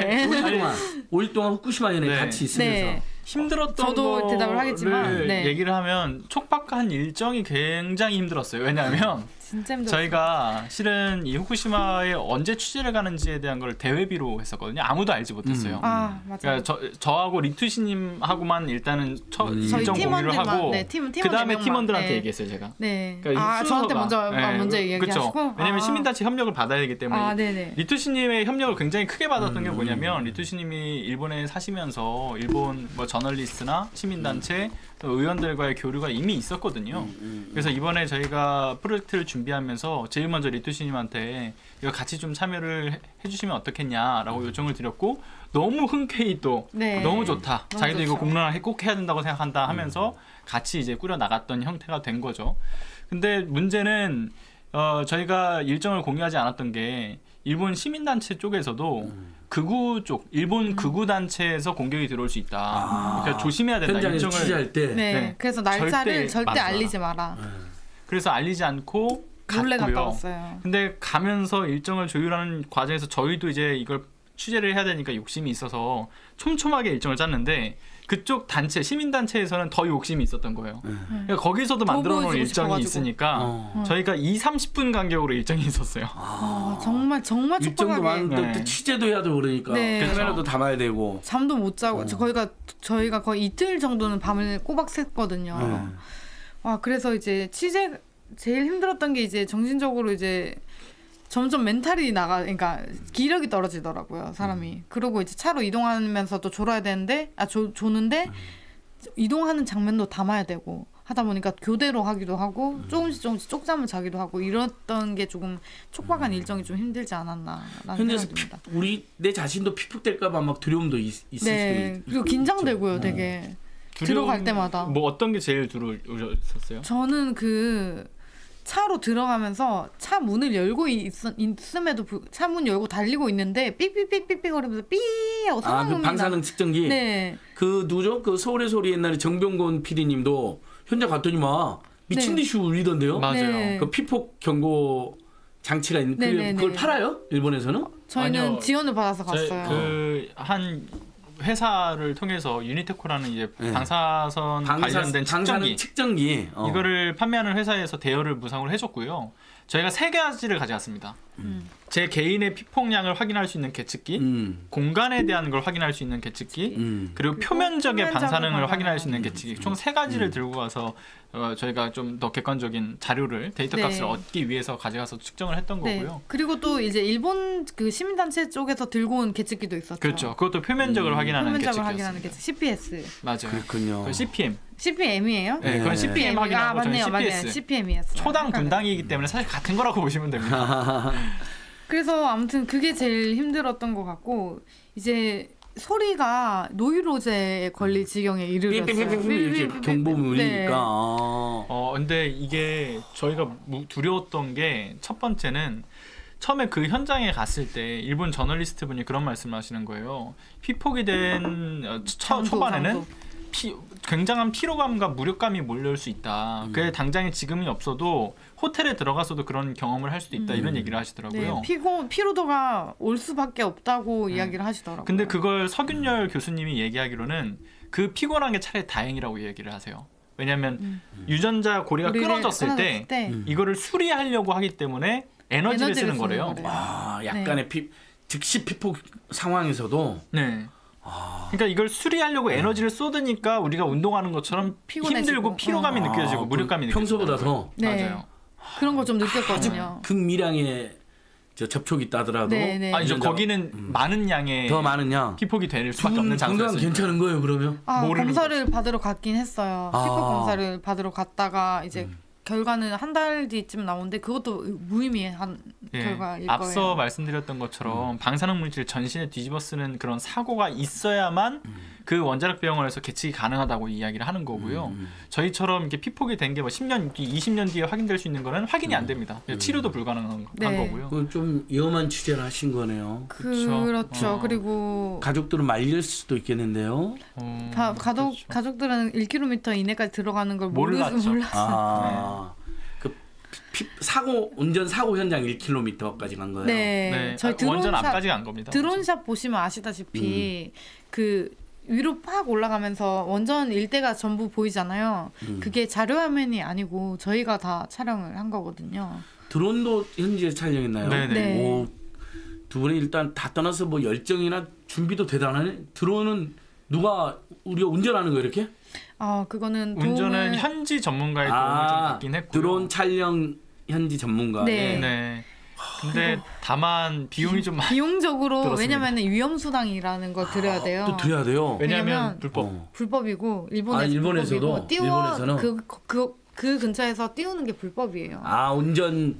5일 동안 후쿠시마현에 같이 있으면서. 힘들었던 저도 대답을 하겠지만 얘기를 하면 촉박한 일정이 굉장히 힘들었어요. 왜냐하면 진짜 힘들었어요. 저희가 실은 이 후쿠시마에 언제 취재를 가는지에 대한 걸 대회비로 했었거든요. 아무도 알지 못했어요. 맞아요. 그러니까 저하고 리투시님하고만 일단은 일정 공유를 하고 그 다음에 팀원들한테 얘기했어요, 제가. 그러니까 저한테 먼저 얘기하시고. 그렇죠. 왜냐면 시민단체 협력을 받아야 되기 때문에 리투시님의 협력을 굉장히 크게 받았던 게 뭐냐면 리투시님이 일본에 사시면서 일본 뭐 저널리스트나 시민단체 의원들과의 교류가 이미 있었거든요. 그래서 이번에 저희가 프로젝트를 준비하면서 제일 먼저 리투시님한테 이거 같이 좀 참여를 해주시면 어떻겠냐라고 요청을 드렸고 너무 흔쾌히 또 너무 좋다. 너무 자기도 좋죠. 이거 공론화 꼭 해야 된다고 생각한다 하면서 같이 이제 꾸려나갔던 형태가 된 거죠. 근데 문제는 저희가 일정을 공유하지 않았던 게 일본 시민단체 쪽에서도 극우 쪽, 일본 극우 단체에서 공격이 들어올 수 있다. 그러니까 조심해야 된다. 일정을 취재할 때. 그래서 날짜를 절대 알리지 마라. 그래서 알리지 않고 갔고요. 근데 가면서 일정을 조율하는 과정에서 저희도 이제 이걸 취재를 해야 되니까 욕심이 있어서 촘촘하게 일정을 짰는데 그쪽 단체, 시민단체에서는 더 욕심이 있었던 거예요. 그러니까 거기서도 만들어 놓은 일정이 싶어가지고. 있으니까 저희가 30분 간격으로 일정이 있었어요. 정말 정말 촉박하게. 취재도 해야 되고 그러니까 카메라도 담아야 되고. 잠도 못 자고 저희가 거의 이틀 정도는 밤을 꼬박 샜거든요. 그래서 이제 제일 힘들었던 게 이제 정신적으로 이제 점점 멘탈이 그러니까 기력이 떨어지더라고요, 사람이. 그러고 이제 차로 이동하면서도 졸아야 되는데, 조는데 이동하는 장면도 담아야 되고 하다 보니까 교대로 하기도 하고 조금씩 쪽잠을 자기도 하고 이랬던 게 조금 촉박한 일정이 좀 힘들지 않았나라는 생각이 듭니다. 내 자신도 피폭될까 봐 막 두려움도 있을 수도 있고. 그리고 긴장되고요, 되게. 들어갈 때마다. 뭐 어떤 게 제일 두려우셨어요? 저는 차로 들어가면서 차 문을 열고 있음에도 차 문 열고 달리고 있는데 삑삑삑삑삑 거리면서 삐 하고 소방음이 방사능 측정기. 네. 누구죠? 서울의 소리 옛날에 정병곤 PD님도 현장 갔더니만 미친 듯이 울리던데요. 맞아요. 네. 피폭 경고 장치가 있는 그걸 팔아요? 일본에서는? 저희는 아니요. 지원을 받아서 갔어요. 한 회사를 통해서 유니테코라는 이제 방사선 관련된 측정기 이거를 판매하는 회사에서 대여를 무상으로 해줬고요. 저희가 3가지를 가져왔습니다. 제 개인의 피폭량을 확인할 수 있는 계측기, 공간에 대한 걸 확인할 수 있는 계측기, 그리고 표면적의 방사능을 확인할 수 있는 계측기. 총 3가지를 들고 와서 저희가 좀 더 객관적인 자료를, 데이터 값을 얻기 위해서 가져가서 측정을 했던 거고요. 그리고 또 이제 일본 시민단체 쪽에서 들고 온 계측기도 있었죠. 그렇죠. 그것도 표면적을 확인하는 계측기였습니다. CPS. 맞아요. 그렇군요. CPM. CPM이에요? 네, 그건 CPM 확인하고 저는 CPS. CPM이었어요. 초당 분당이기 때문에 사실 같은 거라고 보시면 됩니다. 그래서 아무튼 그게 제일 힘들었던 것 같고, 이제 소리가 노이로제에 걸릴 지경에 이르렀어요. 경보음이니까. 근데 이게 저희가 두려웠던 게 첫 번째는 처음에 그 현장에 갔을 때 일본 저널리스트 분이 그런 말씀을 하시는 거예요. 피폭이 된 초반에는 굉장한 피로감과 무력감이 몰려올 수 있다. 그게 당장에 지금이 없어도 호텔에 들어가서도 그런 경험을 할 수도 있다. 이런 얘기를 하시더라고요. 네, 피로도가 올 수밖에 없다고 이야기를 하시더라고요. 근데 그걸 서균열 교수님이 얘기하기로는 그 피곤한 게 차라리 다행이라고 얘기를 하세요. 왜냐하면 유전자 고리가 끊어졌을 때 이거를 수리하려고 하기 때문에 에너지를 쓰는 거래요. 와, 약간의 즉시 피폭 상황에서도 그러니까 이걸 수리하려고 에너지를 쏟으니까 우리가 운동하는 것처럼 힘들고 피로감이 느껴지고 무력감이 평소보다 더 맞아요. 그런 걸 좀 느꼈거든요. 극미량의 접촉이 있다더라도 아니죠. 거기는 많은 양의 더 많은 양 피폭이 될 수밖에 없는 장소였어요. 건강 괜찮은 거예요 그러면? 검사를 받으러 갔긴 했어요. 피폭 검사를 받으러 갔다가 이제 결과는 한 달 뒤쯤 나오는데 그것도 무의미한 결과일 앞서 거예요. 앞서 말씀드렸던 것처럼 방사능 물질 전신에 뒤집어 쓰는 그런 사고가 있어야만 그 원자력 병원에서 계측이 가능하다고 이야기를 하는 거고요. 저희처럼 이렇게 피폭이 된 게 10년 뒤, 20년 뒤에 확인될 수 있는 거는 확인이 안 됩니다. 치료도 불가능한 거고요. 그건 좀 위험한 취재를 하신 거네요. 그렇죠. 그리고 가족들은 말릴 수도 있겠는데요. 가족들은 1km 이내까지 들어가는 걸 몰랐어요. 운전 사고 현장 1km까지 간 거예요. 저희 원전 앞까지 간 겁니다. 드론샷 보시면 아시다시피 위로 팍 올라가면서 원전 일대가 전부 보이잖아요. 그게 자료화면이 아니고 저희가 다 촬영을 한 거거든요. 드론도 현지에서 촬영했나요? 네네. 오, 두 분이 일단 다 떠나서 열정이나 준비도 대단하네. 드론은 누가 우리가 운전하는 거예요 이렇게? 그거는 운전은 현지 전문가의 도움을 좀 받긴 했고요. 드론 촬영 현지 전문가. 근데 다만 비용이 좀 많이 비용적으로 왜냐면 위험수당이라는 걸 드려야 돼요. 또 드려야 돼요. 왜냐면 불법이고 일본에서도 띄우는 그 근처에서 띄우는 게 불법이에요. 운전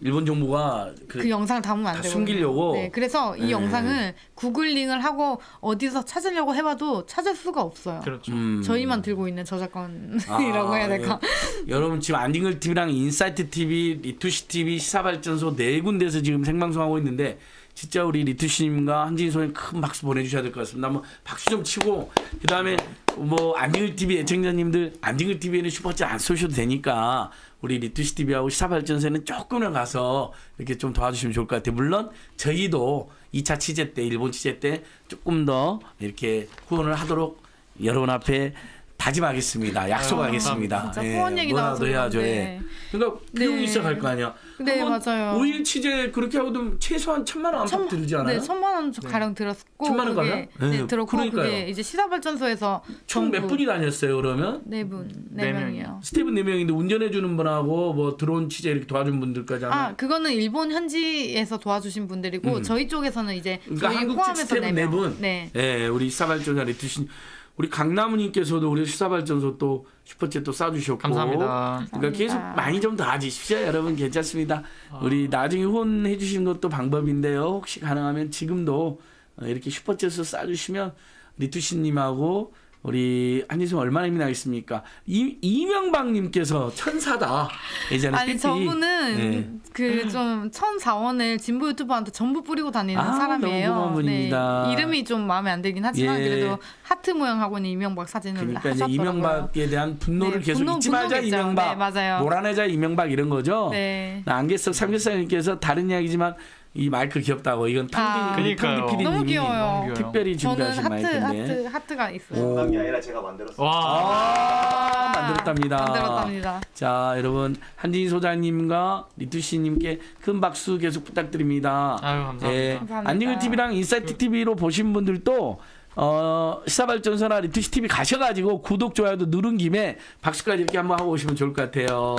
일본 정부가 그 영상을 담으면 안 되거든요. 숨기려고. 그래서 이 영상을 구글링을 하고 어디서 찾으려고 해봐도 찾을 수가 없어요. 그렇죠. 저희만 들고 있는 저작권이라고 해야 될까. 여러분 지금 안진걸TV랑 인사이트TV, 리투시TV, 시사발전소 4군데에서 지금 생방송하고 있는데 진짜 우리 리투시님과 한진희 소장님 큰 박수 보내주셔야 될 것 같습니다. 한번 박수 좀 치고 그 다음에 안진걸TV 애청자님들 안진걸TV에는 슈퍼챗 안 쏘셔도 되니까 우리 리투시TV하고 시사발전소에는 조금은 가서 이렇게 좀 도와주시면 좋을 것 같아요. 물론 저희도 2차 취재 때 일본 취재 때 조금 더 이렇게 후원을 하도록 여러분 앞에 다짐하겠습니다. 약속하겠습니다. 진짜 후원 얘기 나와서 해야죠. 네. 그러니까 비용이 있어갈 거 아니야. 네, 맞아요. 5일 취재 그렇게 하고도 최소한 1,000만 원 안팎 들지 않아요? 네, 1,000만 원 가량 들었고. 1,000만 원 가량? 네, 들었고. 그러니까요. 그게 이제 시사발전소에서 총 몇 분이 다녔어요, 그러면? 4명이요. 스텝은 4명인데 운전해주는 분하고 뭐 드론 취재 이렇게 도와준 분들까지 하면? 아, 그거는 일본 현지에서 도와주신 분들이고 저희 쪽에서는 이제 그러니까 저희 포함해서 스텝은 4분. 네. 네, 우리 시사발전소 리투시 우리 강나무님께서도 우리 시사발전소 또 슈퍼챗 또 쏴주셨고 감사합니다. 그러니까 계속 많이 좀 도와주십시오. 여러분 괜찮습니다. 우리 나중에 후원해 주시는 것도 방법인데요. 혹시 가능하면 지금도 이렇게 슈퍼챗으로 쏴주시면 리투시님하고 우리 한진승 얼마나 힘이 나겠습니까? 이명박님께서 천사다. 예전에 아니 저분은 그 좀 천사원을 진보 유튜버한테 전부 뿌리고 다니는 사람이에요. 너무 고마운 분입니다. 네, 이름이 좀 마음에 안 들긴 하지만 그래도 하트 모양 하고 있는 이명박 사진을 그러니까 하셨더라고요. 이명박에 대한 분노를 계속 잊지 말자 이명박. 맞아요. 몰아내자 이명박 이런 거죠. 네. 안개석 삼겹살님께서 다른 이야기지만 이 마이크 귀엽다고. 이건 탕디 PD님이 너무 귀여워요. 특별히 준비하신 마이크인데. 저는 하트가 있어요. 음악이 아니라 제가 만들었어요. 만들었답니다. 자, 여러분 한진희 소장님과 리투시님께 큰 박수 계속 부탁드립니다. 아유, 감사합니다. 예, 감사합니다. 안진걸TV랑 인사이트TV로 보신 분들도 시사발전소나 리투시TV 가셔가지고 구독, 좋아요도 누른 김에 박수까지 이렇게 한번 하고 오시면 좋을 것 같아요.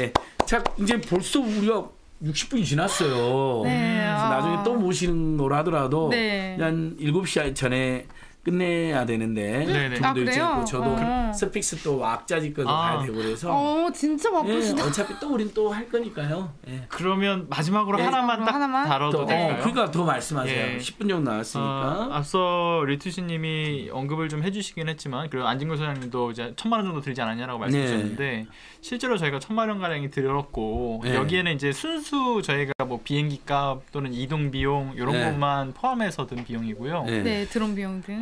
예, 자, 이제 벌써 우리가 60분이 지났어요. 나중에 또 모시는 거라 하더라도 한 7시 전에 끝내야 되는데 좀더 일찍 있고 저도 스픽스 또 악자지거도 가야 되고 그래서 진짜 바쁘시다. 어차피 또 우린 또 할 거니까요. 그러면 마지막으로 하나만 딱 다뤄도 될까요? 그러니까 더 말씀하세요. 10분 정도 나왔으니까. 앞서 리투시님이 언급을 좀 해주시긴 했지만 그리고 안진걸 소장님도 이제 1,000만 원 정도 들지 않았냐라고 말씀하셨는데 실제로 저희가 1,000만 원 가량이 들었고 여기에는 이제 순수 저희가 뭐 비행기 값 또는 이동 비용 이런 것만 포함해서 든 비용이고요. 네, 드론 비용 등.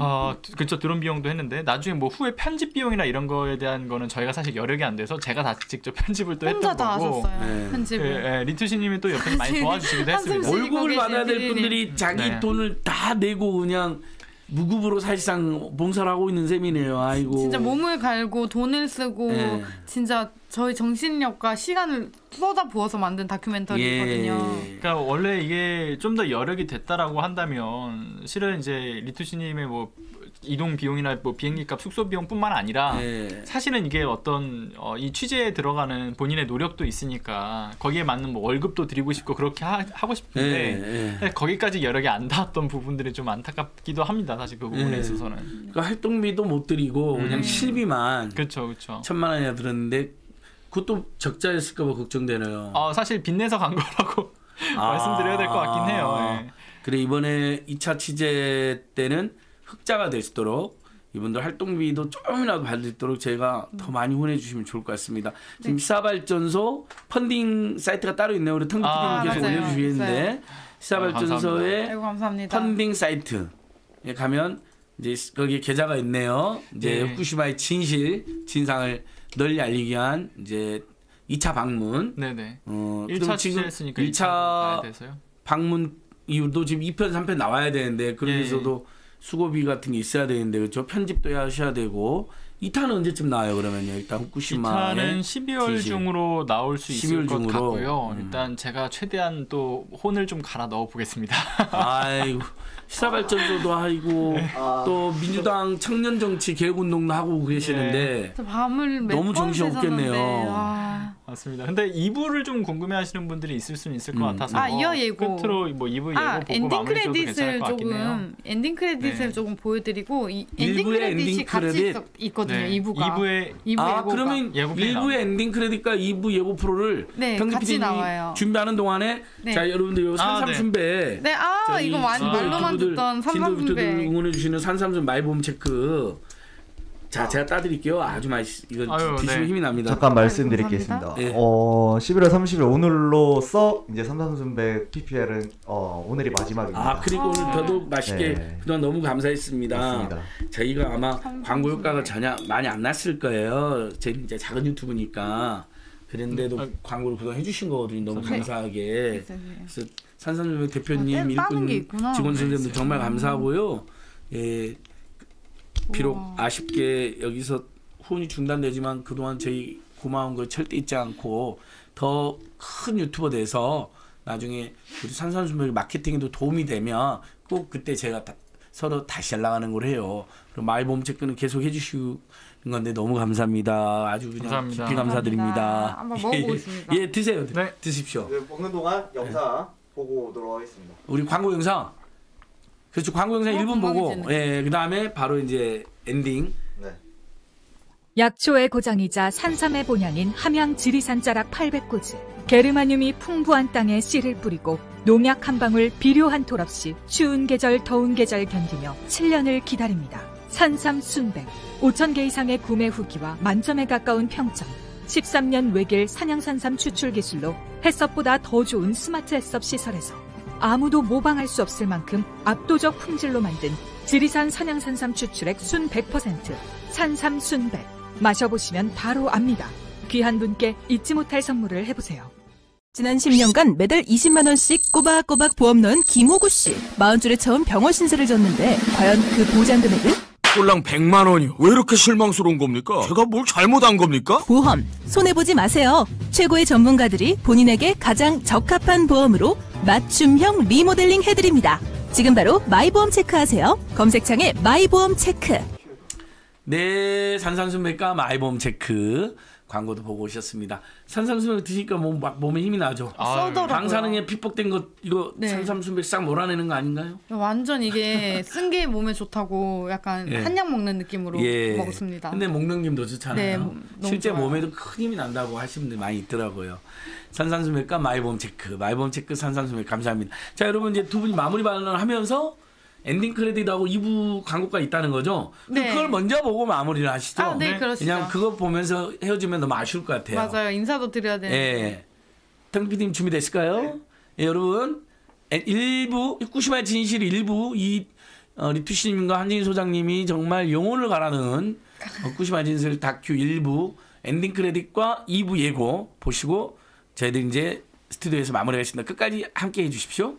그렇죠. 드론 비용도 했는데 나중에 뭐 후에 편집 비용이나 이런 거에 대한 거는 저희가 사실 여력이 안 돼서 제가 다 직접 편집을 또 했던 거고. 혼자 다 하셨어요. 편집을. 리투시님이 또 옆에서 많이 도와주시기도 했습니다. 월급을 받아야 될 분들이 자기 돈을 다 내고 그냥 무급으로 사실상 봉사를 하고 있는 셈이네요. 아이고. 진짜 몸을 갈고 돈을 쓰고 진짜 저희 정신력과 시간을 쏟아부어서 만든 다큐멘터리거든요. 그러니까 원래 이게 좀 더 여력이 됐다라고 한다면 실은 이제 리투시님의 뭐 이동 비용이나 뭐 비행기값, 숙소 비용뿐만 아니라 사실은 이게 어떤 이 취재에 들어가는 본인의 노력도 있으니까 거기에 맞는 뭐 월급도 드리고 싶고 그렇게 하고 싶은데 거기까지 여력이 안 닿았던 부분들이 좀 안타깝기도 합니다. 사실 그 부분에 있어서는. 그러니까 활동비도 못 드리고 그냥 실비만. 그렇죠, 그렇죠. 1,000만 원이나 들었는데 그것도 적자였을까 봐 걱정되네요. 사실 빚내서 간 거라고 말씀드려야 될 것 같긴 해요. 그래 이번에 2차 취재 때는 흑자가 될 수 있도록 이분들 활동비도 조금이라도 받을 수 있도록 제가 더 많이 후원해 주시면 좋을 것 같습니다. 지금 시사발전소 펀딩 사이트가 따로 있네요. 우리 텅디 PD님 계속 올려주시는데 시사발전소의 펀딩 사이트에 가면 이제 거기에 계좌가 있네요. 이제 후쿠시마의 진상을 널리 알리기 위한 이제 2차 방문. 네네. 1차 취재했으니까 2차 방문 이후도 지금 2편, 3편 나와야 되는데 그러면서도 수고비 같은 게 있어야 되는데 그렇죠? 편집도 하셔야 되고 2탄은 언제쯤 나와요 그러면요? 일단 후쿠시마 2탄은 12월 중으로 나올 수 있을 것 같고요. 일단 제가 최대한 또 혼을 좀 갈아 넣어 보겠습니다. 아이고 시사발전소도 하고 또 민주당 청년정치 개혁운동도 하고 계시는데 밤을 너무 정신 없겠네요. 맞습니다. 근데 2부를 좀 궁금해하시는 분들이 있을 수는 있을 것 같아서 끝으로 뭐 2부 예고 보고 마무리해도 괜찮을 것 같긴 해요. 엔딩 크레딧을 조금 보여드리고 엔딩 크레딧이 같이 있거든요. 2부가. 2부에 그러면 1부의 엔딩 크레딧과 2부 예고 프로를 같이 나와요. 준비하는 동안에 자 여러분들 요 산삼순백 이거 말로만 듣던 산삼순백 응원해주시는 산삼순백 마이보험체크 자, 제가 따드릴게요. 아주 맛있, 이거 드시면 힘이 납니다. 잠깐 말씀드리겠습니다. 11월 30일 오늘로써 이제 삼삼순백 PPL은 오늘이 마지막입니다. 그리고 오늘 저도 맛있게 그동안 너무 감사했습니다. 맞습니다. 저희가 아마 광고 효과가 전혀 많이 안 났을 거예요. 제 이제 작은 유튜브니까. 그런데도 광고를 그동안 해주신 거거든요. 너무 감사하게. 그래서 산삼순백 대표님, 일꾼 직원 선생님들 정말 감사하고요. 비록 아쉽게 여기서 후원이 중단되지만 그동안 저희 고마운 거 절대 잊지 않고 더 큰 유튜버 돼서 나중에 우리 산삼순백 마케팅에도 도움이 되면 꼭 그때 제가 서로 다시 연락하는 걸 해요. 그럼 마이보험체크는 계속 해주시는 건데 너무 감사합니다. 아주 그냥 감사합니다. 깊이 감사드립니다. 감사합니다. 한번 먹어보겠습니다. 예, 드세요. 네. 드십시오. 네, 먹는 동안 영상 보고 오도록 하겠습니다. 우리 광고 영상. 그렇죠. 광고 영상 1분 보고 예, 그다음에 바로 이제 엔딩. 네. 약초의 고장이자 산삼의 본향인 함양 지리산 자락 800가지. 게르마늄이 풍부한 땅에 씨를 뿌리고 농약 한 방울 비료 한 톨 없이 추운 계절 더운 계절 견디며 7년을 기다립니다. 산삼순백 5,000개 이상의 구매 후기와 만점에 가까운 평점. 13년 외길 산양산삼 추출 기술로 햇섭보다 더 좋은 스마트 햇섭 시설에서 아무도 모방할 수 없을 만큼 압도적 품질로 만든 지리산 산양산삼 추출액 순 100% 산삼순백. 마셔보시면 바로 압니다. 귀한 분께 잊지 못할 선물을 해보세요. 지난 10년간 매달 20만원씩 꼬박꼬박 보험 넣은 김호구씨. 40줄에 처음 병원 신세를 졌는데 과연 그 보장금액은? 꼴랑 100만원이요. 왜 이렇게 실망스러운 겁니까? 제가 뭘 잘못한 겁니까? 보험 손해보지 마세요. 최고의 전문가들이 본인에게 가장 적합한 보험으로 맞춤형 리모델링 해드립니다. 지금 바로 마이보험체크 하세요. 검색창에 마이보험체크. 네, 산삼순백과 마이보험체크 광고도 보고 오셨습니다. 산삼순백 드시니까 몸에 힘이 나죠. 방사능에 피폭된 것 이거 네. 산삼순백 싹 몰아내는 거 아닌가요? 완전 이게 쓴 게 몸에 좋다고 약간 예. 한약 먹는 느낌으로 예. 먹었습니다. 근데 목는 김도 좋잖아요. 네, 실제 좋아요. 몸에도 큰 힘이 난다고 하시는 분들 많이 있더라고요. 산삼순백과 마이보험체크, 마이보험체크 산삼순백 감사합니다. 자 여러분 이제 두 분이 마무리 발언을 하면서 엔딩 크레딧하고 2부 광고가 있다는 거죠? 네. 그걸 먼저 보고 마무리를 하시죠? 아, 네, 그렇죠. 그냥 그거 보면서 헤어지면 너무 아쉬울 것 같아요. 맞아요. 인사도 드려야 되는데. 텅피디님 준비됐을까요? 네. 예, 여러분 1부, 후쿠시마의 진실 1부 이 리투시님과 한진희 소장님이 정말 영혼을 가라는 후쿠시마 진실 다큐 1부 엔딩 크레딧과 2부 예고 보시고 저희들 이제 스튜디오에서 마무리하겠습니다. 끝까지 함께 해주십시오.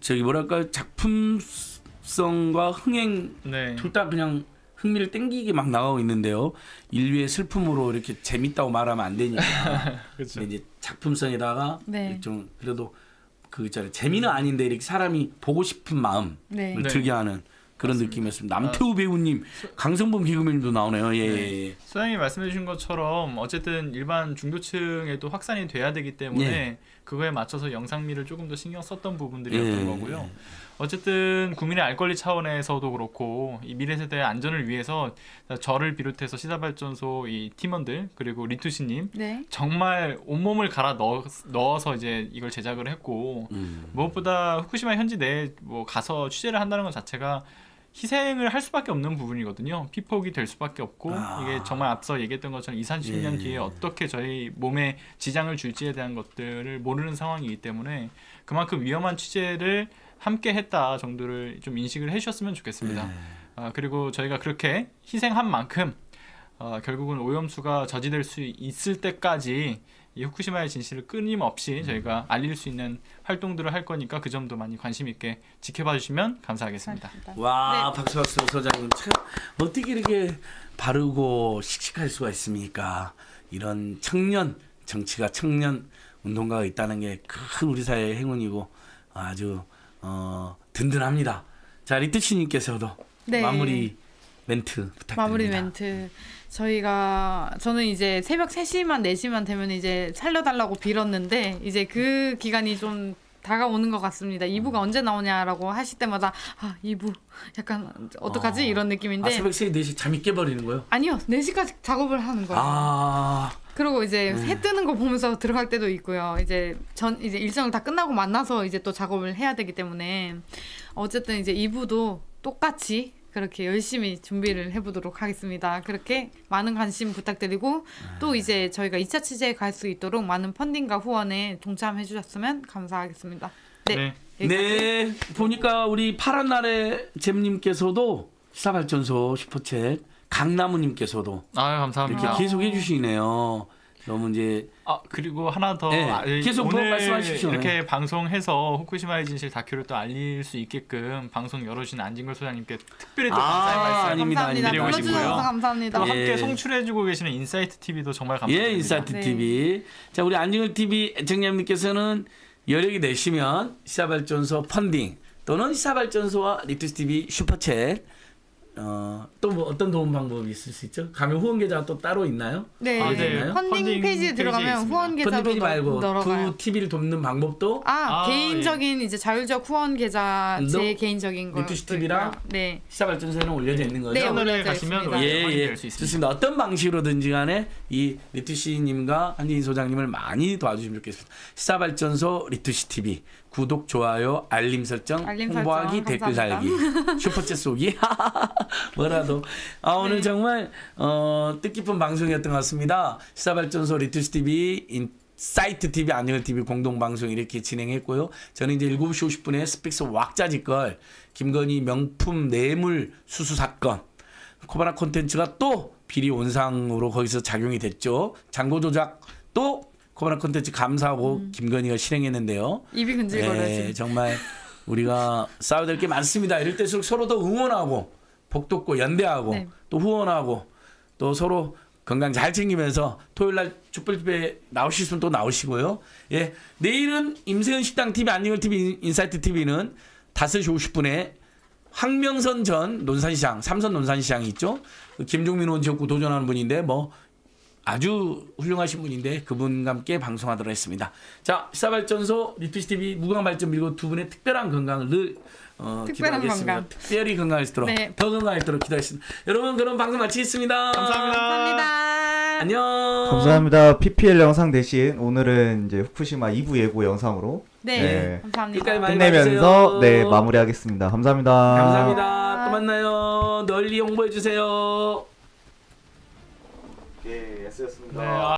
저기 뭐랄까 작품성과 흥행 네. 둘 다 그냥 흥미를 땡기게 막 나가고 있는데요. 인류의 슬픔으로 이렇게 재밌다고 말하면 안 되니까 그렇죠. 근데 이제 작품성에다가 네. 좀 그래도 그 있잖아요. 재미는 아닌데 이렇게 사람이 보고 싶은 마음을 네. 들게 하는 그런 맞습니다. 느낌이었습니다. 남태우 배우님, 강성범 개그맨님도 나오네요. 예. 네. 소장님이 말씀해주신 것처럼 어쨌든 일반 중도층에도 확산이 돼야 되기 때문에 네. 그거에 맞춰서 영상미를 조금 더 신경 썼던 부분들이었던 네. 거고요. 어쨌든 국민의 알권리 차원에서도 그렇고 이 미래세대의 안전을 위해서 저를 비롯해서 시사발전소 이 팀원들 그리고 리투시님 네. 정말 온몸을 갈아 넣어서 이제 이걸 제작을 했고 무엇보다 후쿠시마 현지 내에 뭐 가서 취재를 한다는 것 자체가 희생을 할 수밖에 없는 부분이거든요. 피폭이 될 수밖에 없고 이게 정말 앞서 얘기했던 것처럼 20-30년 예. 뒤에 어떻게 저희 몸에 지장을 줄지에 대한 것들을 모르는 상황이기 때문에 그만큼 위험한 취재를 함께 했다 정도를 좀 인식을 해주셨으면 좋겠습니다. 예. 그리고 저희가 그렇게 희생한 만큼 결국은 오염수가 저지될 수 있을 때까지 이 후쿠시마의 진실을 끊임없이 저희가 알릴 수 있는 활동들을 할 거니까 그 점도 많이 관심 있게 지켜봐 주시면 감사하겠습니다. 와, 네. 박수 박수 소장님, 참 어떻게 이렇게 바르고 씩씩할 수가 있습니까? 이런 청년 정치가, 청년 운동가가 있다는 게 큰 우리 사회의 행운이고 아주 든든합니다. 자, 리투시님께서도 네. 마무리 멘트 부탁드립니다. 마무리 멘트. 저는 이제 새벽 3시만 4시만 되면 이제 살려달라고 빌었는데 이제 그 기간이 좀 다가오는 것 같습니다. 2부가 언제 나오냐라고 하실 때마다 아 2부 약간 어떡하지 이런 느낌인데. 아, 새벽 3시 4시 잠이 깨버리는 거예요? 아니요, 4시까지 작업을 하는 거예요. 그리고 이제 해 뜨는 거 보면서 들어갈 때도 있고요. 이제 일정을 다 끝나고 만나서 이제 또 작업을 해야 되기 때문에 어쨌든 이제 2부도 똑같이 그렇게 열심히 준비를 해보도록 하겠습니다. 그렇게 많은 관심 부탁드리고 또 이제 저희가 2차 취재에 갈 수 있도록 많은 펀딩과 후원에 동참해 주셨으면 감사하겠습니다. 네. 네. 네, 보니까 우리 파란 날의 잼님께서도, 시사발전소 슈퍼챗 강나무님께서도 감사합니다. 이렇게 계속 해주시네요. 너무 이제 그리고 하나 더 계속 오늘 말씀하십시오. 이렇게 방송해서 후쿠시마의 진실 다큐를 또 알릴 수 있게끔 방송 열어주신 안진걸 소장님께 특별히 또 감사의 말씀 드리고 싶고요. 감사합니다. 또 함께 송출해주고 계시는 인사이트TV도 정말 감사합니다. 인사이트TV. 네. 자, 우리 안진걸TV 애청자님께서는 여력이 되시면 시사발전소 펀딩 또는 시사발전소와 리투시TV 슈퍼챗 또 뭐 어떤 도움 방법이 있을 수 있죠? 가면 후원 계좌가 또 따로 있나요? 네, 펀딩 페이지에 들어가면 있습니다. 후원 계좌로 펀딩 페이지 말고 들어가요. 그 TV를 돕는 방법도 개인적인 이제 자율적 후원 계좌, 제 개인적인 거 리투시TV랑 시사발전소에는 올려져 있는 거죠? 네, 오늘에 가시면 될 수 있습니다. 어떤 방식으로든지 간에 이 리투시님과 한진희 소장님을 많이 도와주시면 좋겠습니다. 시사발전소 리투시TV 구독, 좋아요, 알림 설정, 홍보하기, 댓글 달기, 슈퍼챗 쏘기 뭐라도 오늘 정말 뜻깊은 방송이었던 것 같습니다. 시사발전소, 리투시TV, 인사이트TV, 안진걸TV 공동방송 이렇게 진행했고요. 저는 이제 7시 50분에 스픽스 왁자지껄 김건희 명품 뇌물 수수 사건 코바나 콘텐츠가 또 비리 온상으로 거기서 작용이 됐죠. 잔고 조작 또 코바나 콘텐츠 감사하고 김건희가 실행했는데요. 입이 근질거려요. 정말 우리가 싸워야 될 게 많습니다. 이럴 때일수록 서로 더 응원하고 복돋고 연대하고 또 후원하고 또 서로 건강 잘 챙기면서 토요일날 촛불집회에 나오시면 또 나오시고요. 내일은 임세훈 식당TV, 안진걸TV, 인사이트TV는 5시 50분에 황명선 전 논산시장, 삼선 논산시장이 있죠. 김종민 원지역구 도전하는 분인데 아주 훌륭하신 분인데 그분과 함께 방송하도록 했습니다. 자, 시사발전소, 리투시TV 무궁화발전 밀고 두 분의 특별한 건강을 늘 기대하겠습니다. 특별히 건강하시도록 더 건강하시도록 기대하겠습니다. 여러분, 그럼 방송 마치겠습니다. 감사합니다. 감사합니다. 안녕. 감사합니다. PPL 영상 대신 오늘은 이제 후쿠시마 2부 예고 영상으로 감사합니다. 끝내면서 마무리하겠습니다. 감사합니다. 감사합니다. 또 만나요. 널리 홍보해 주세요. 예, S였습니다.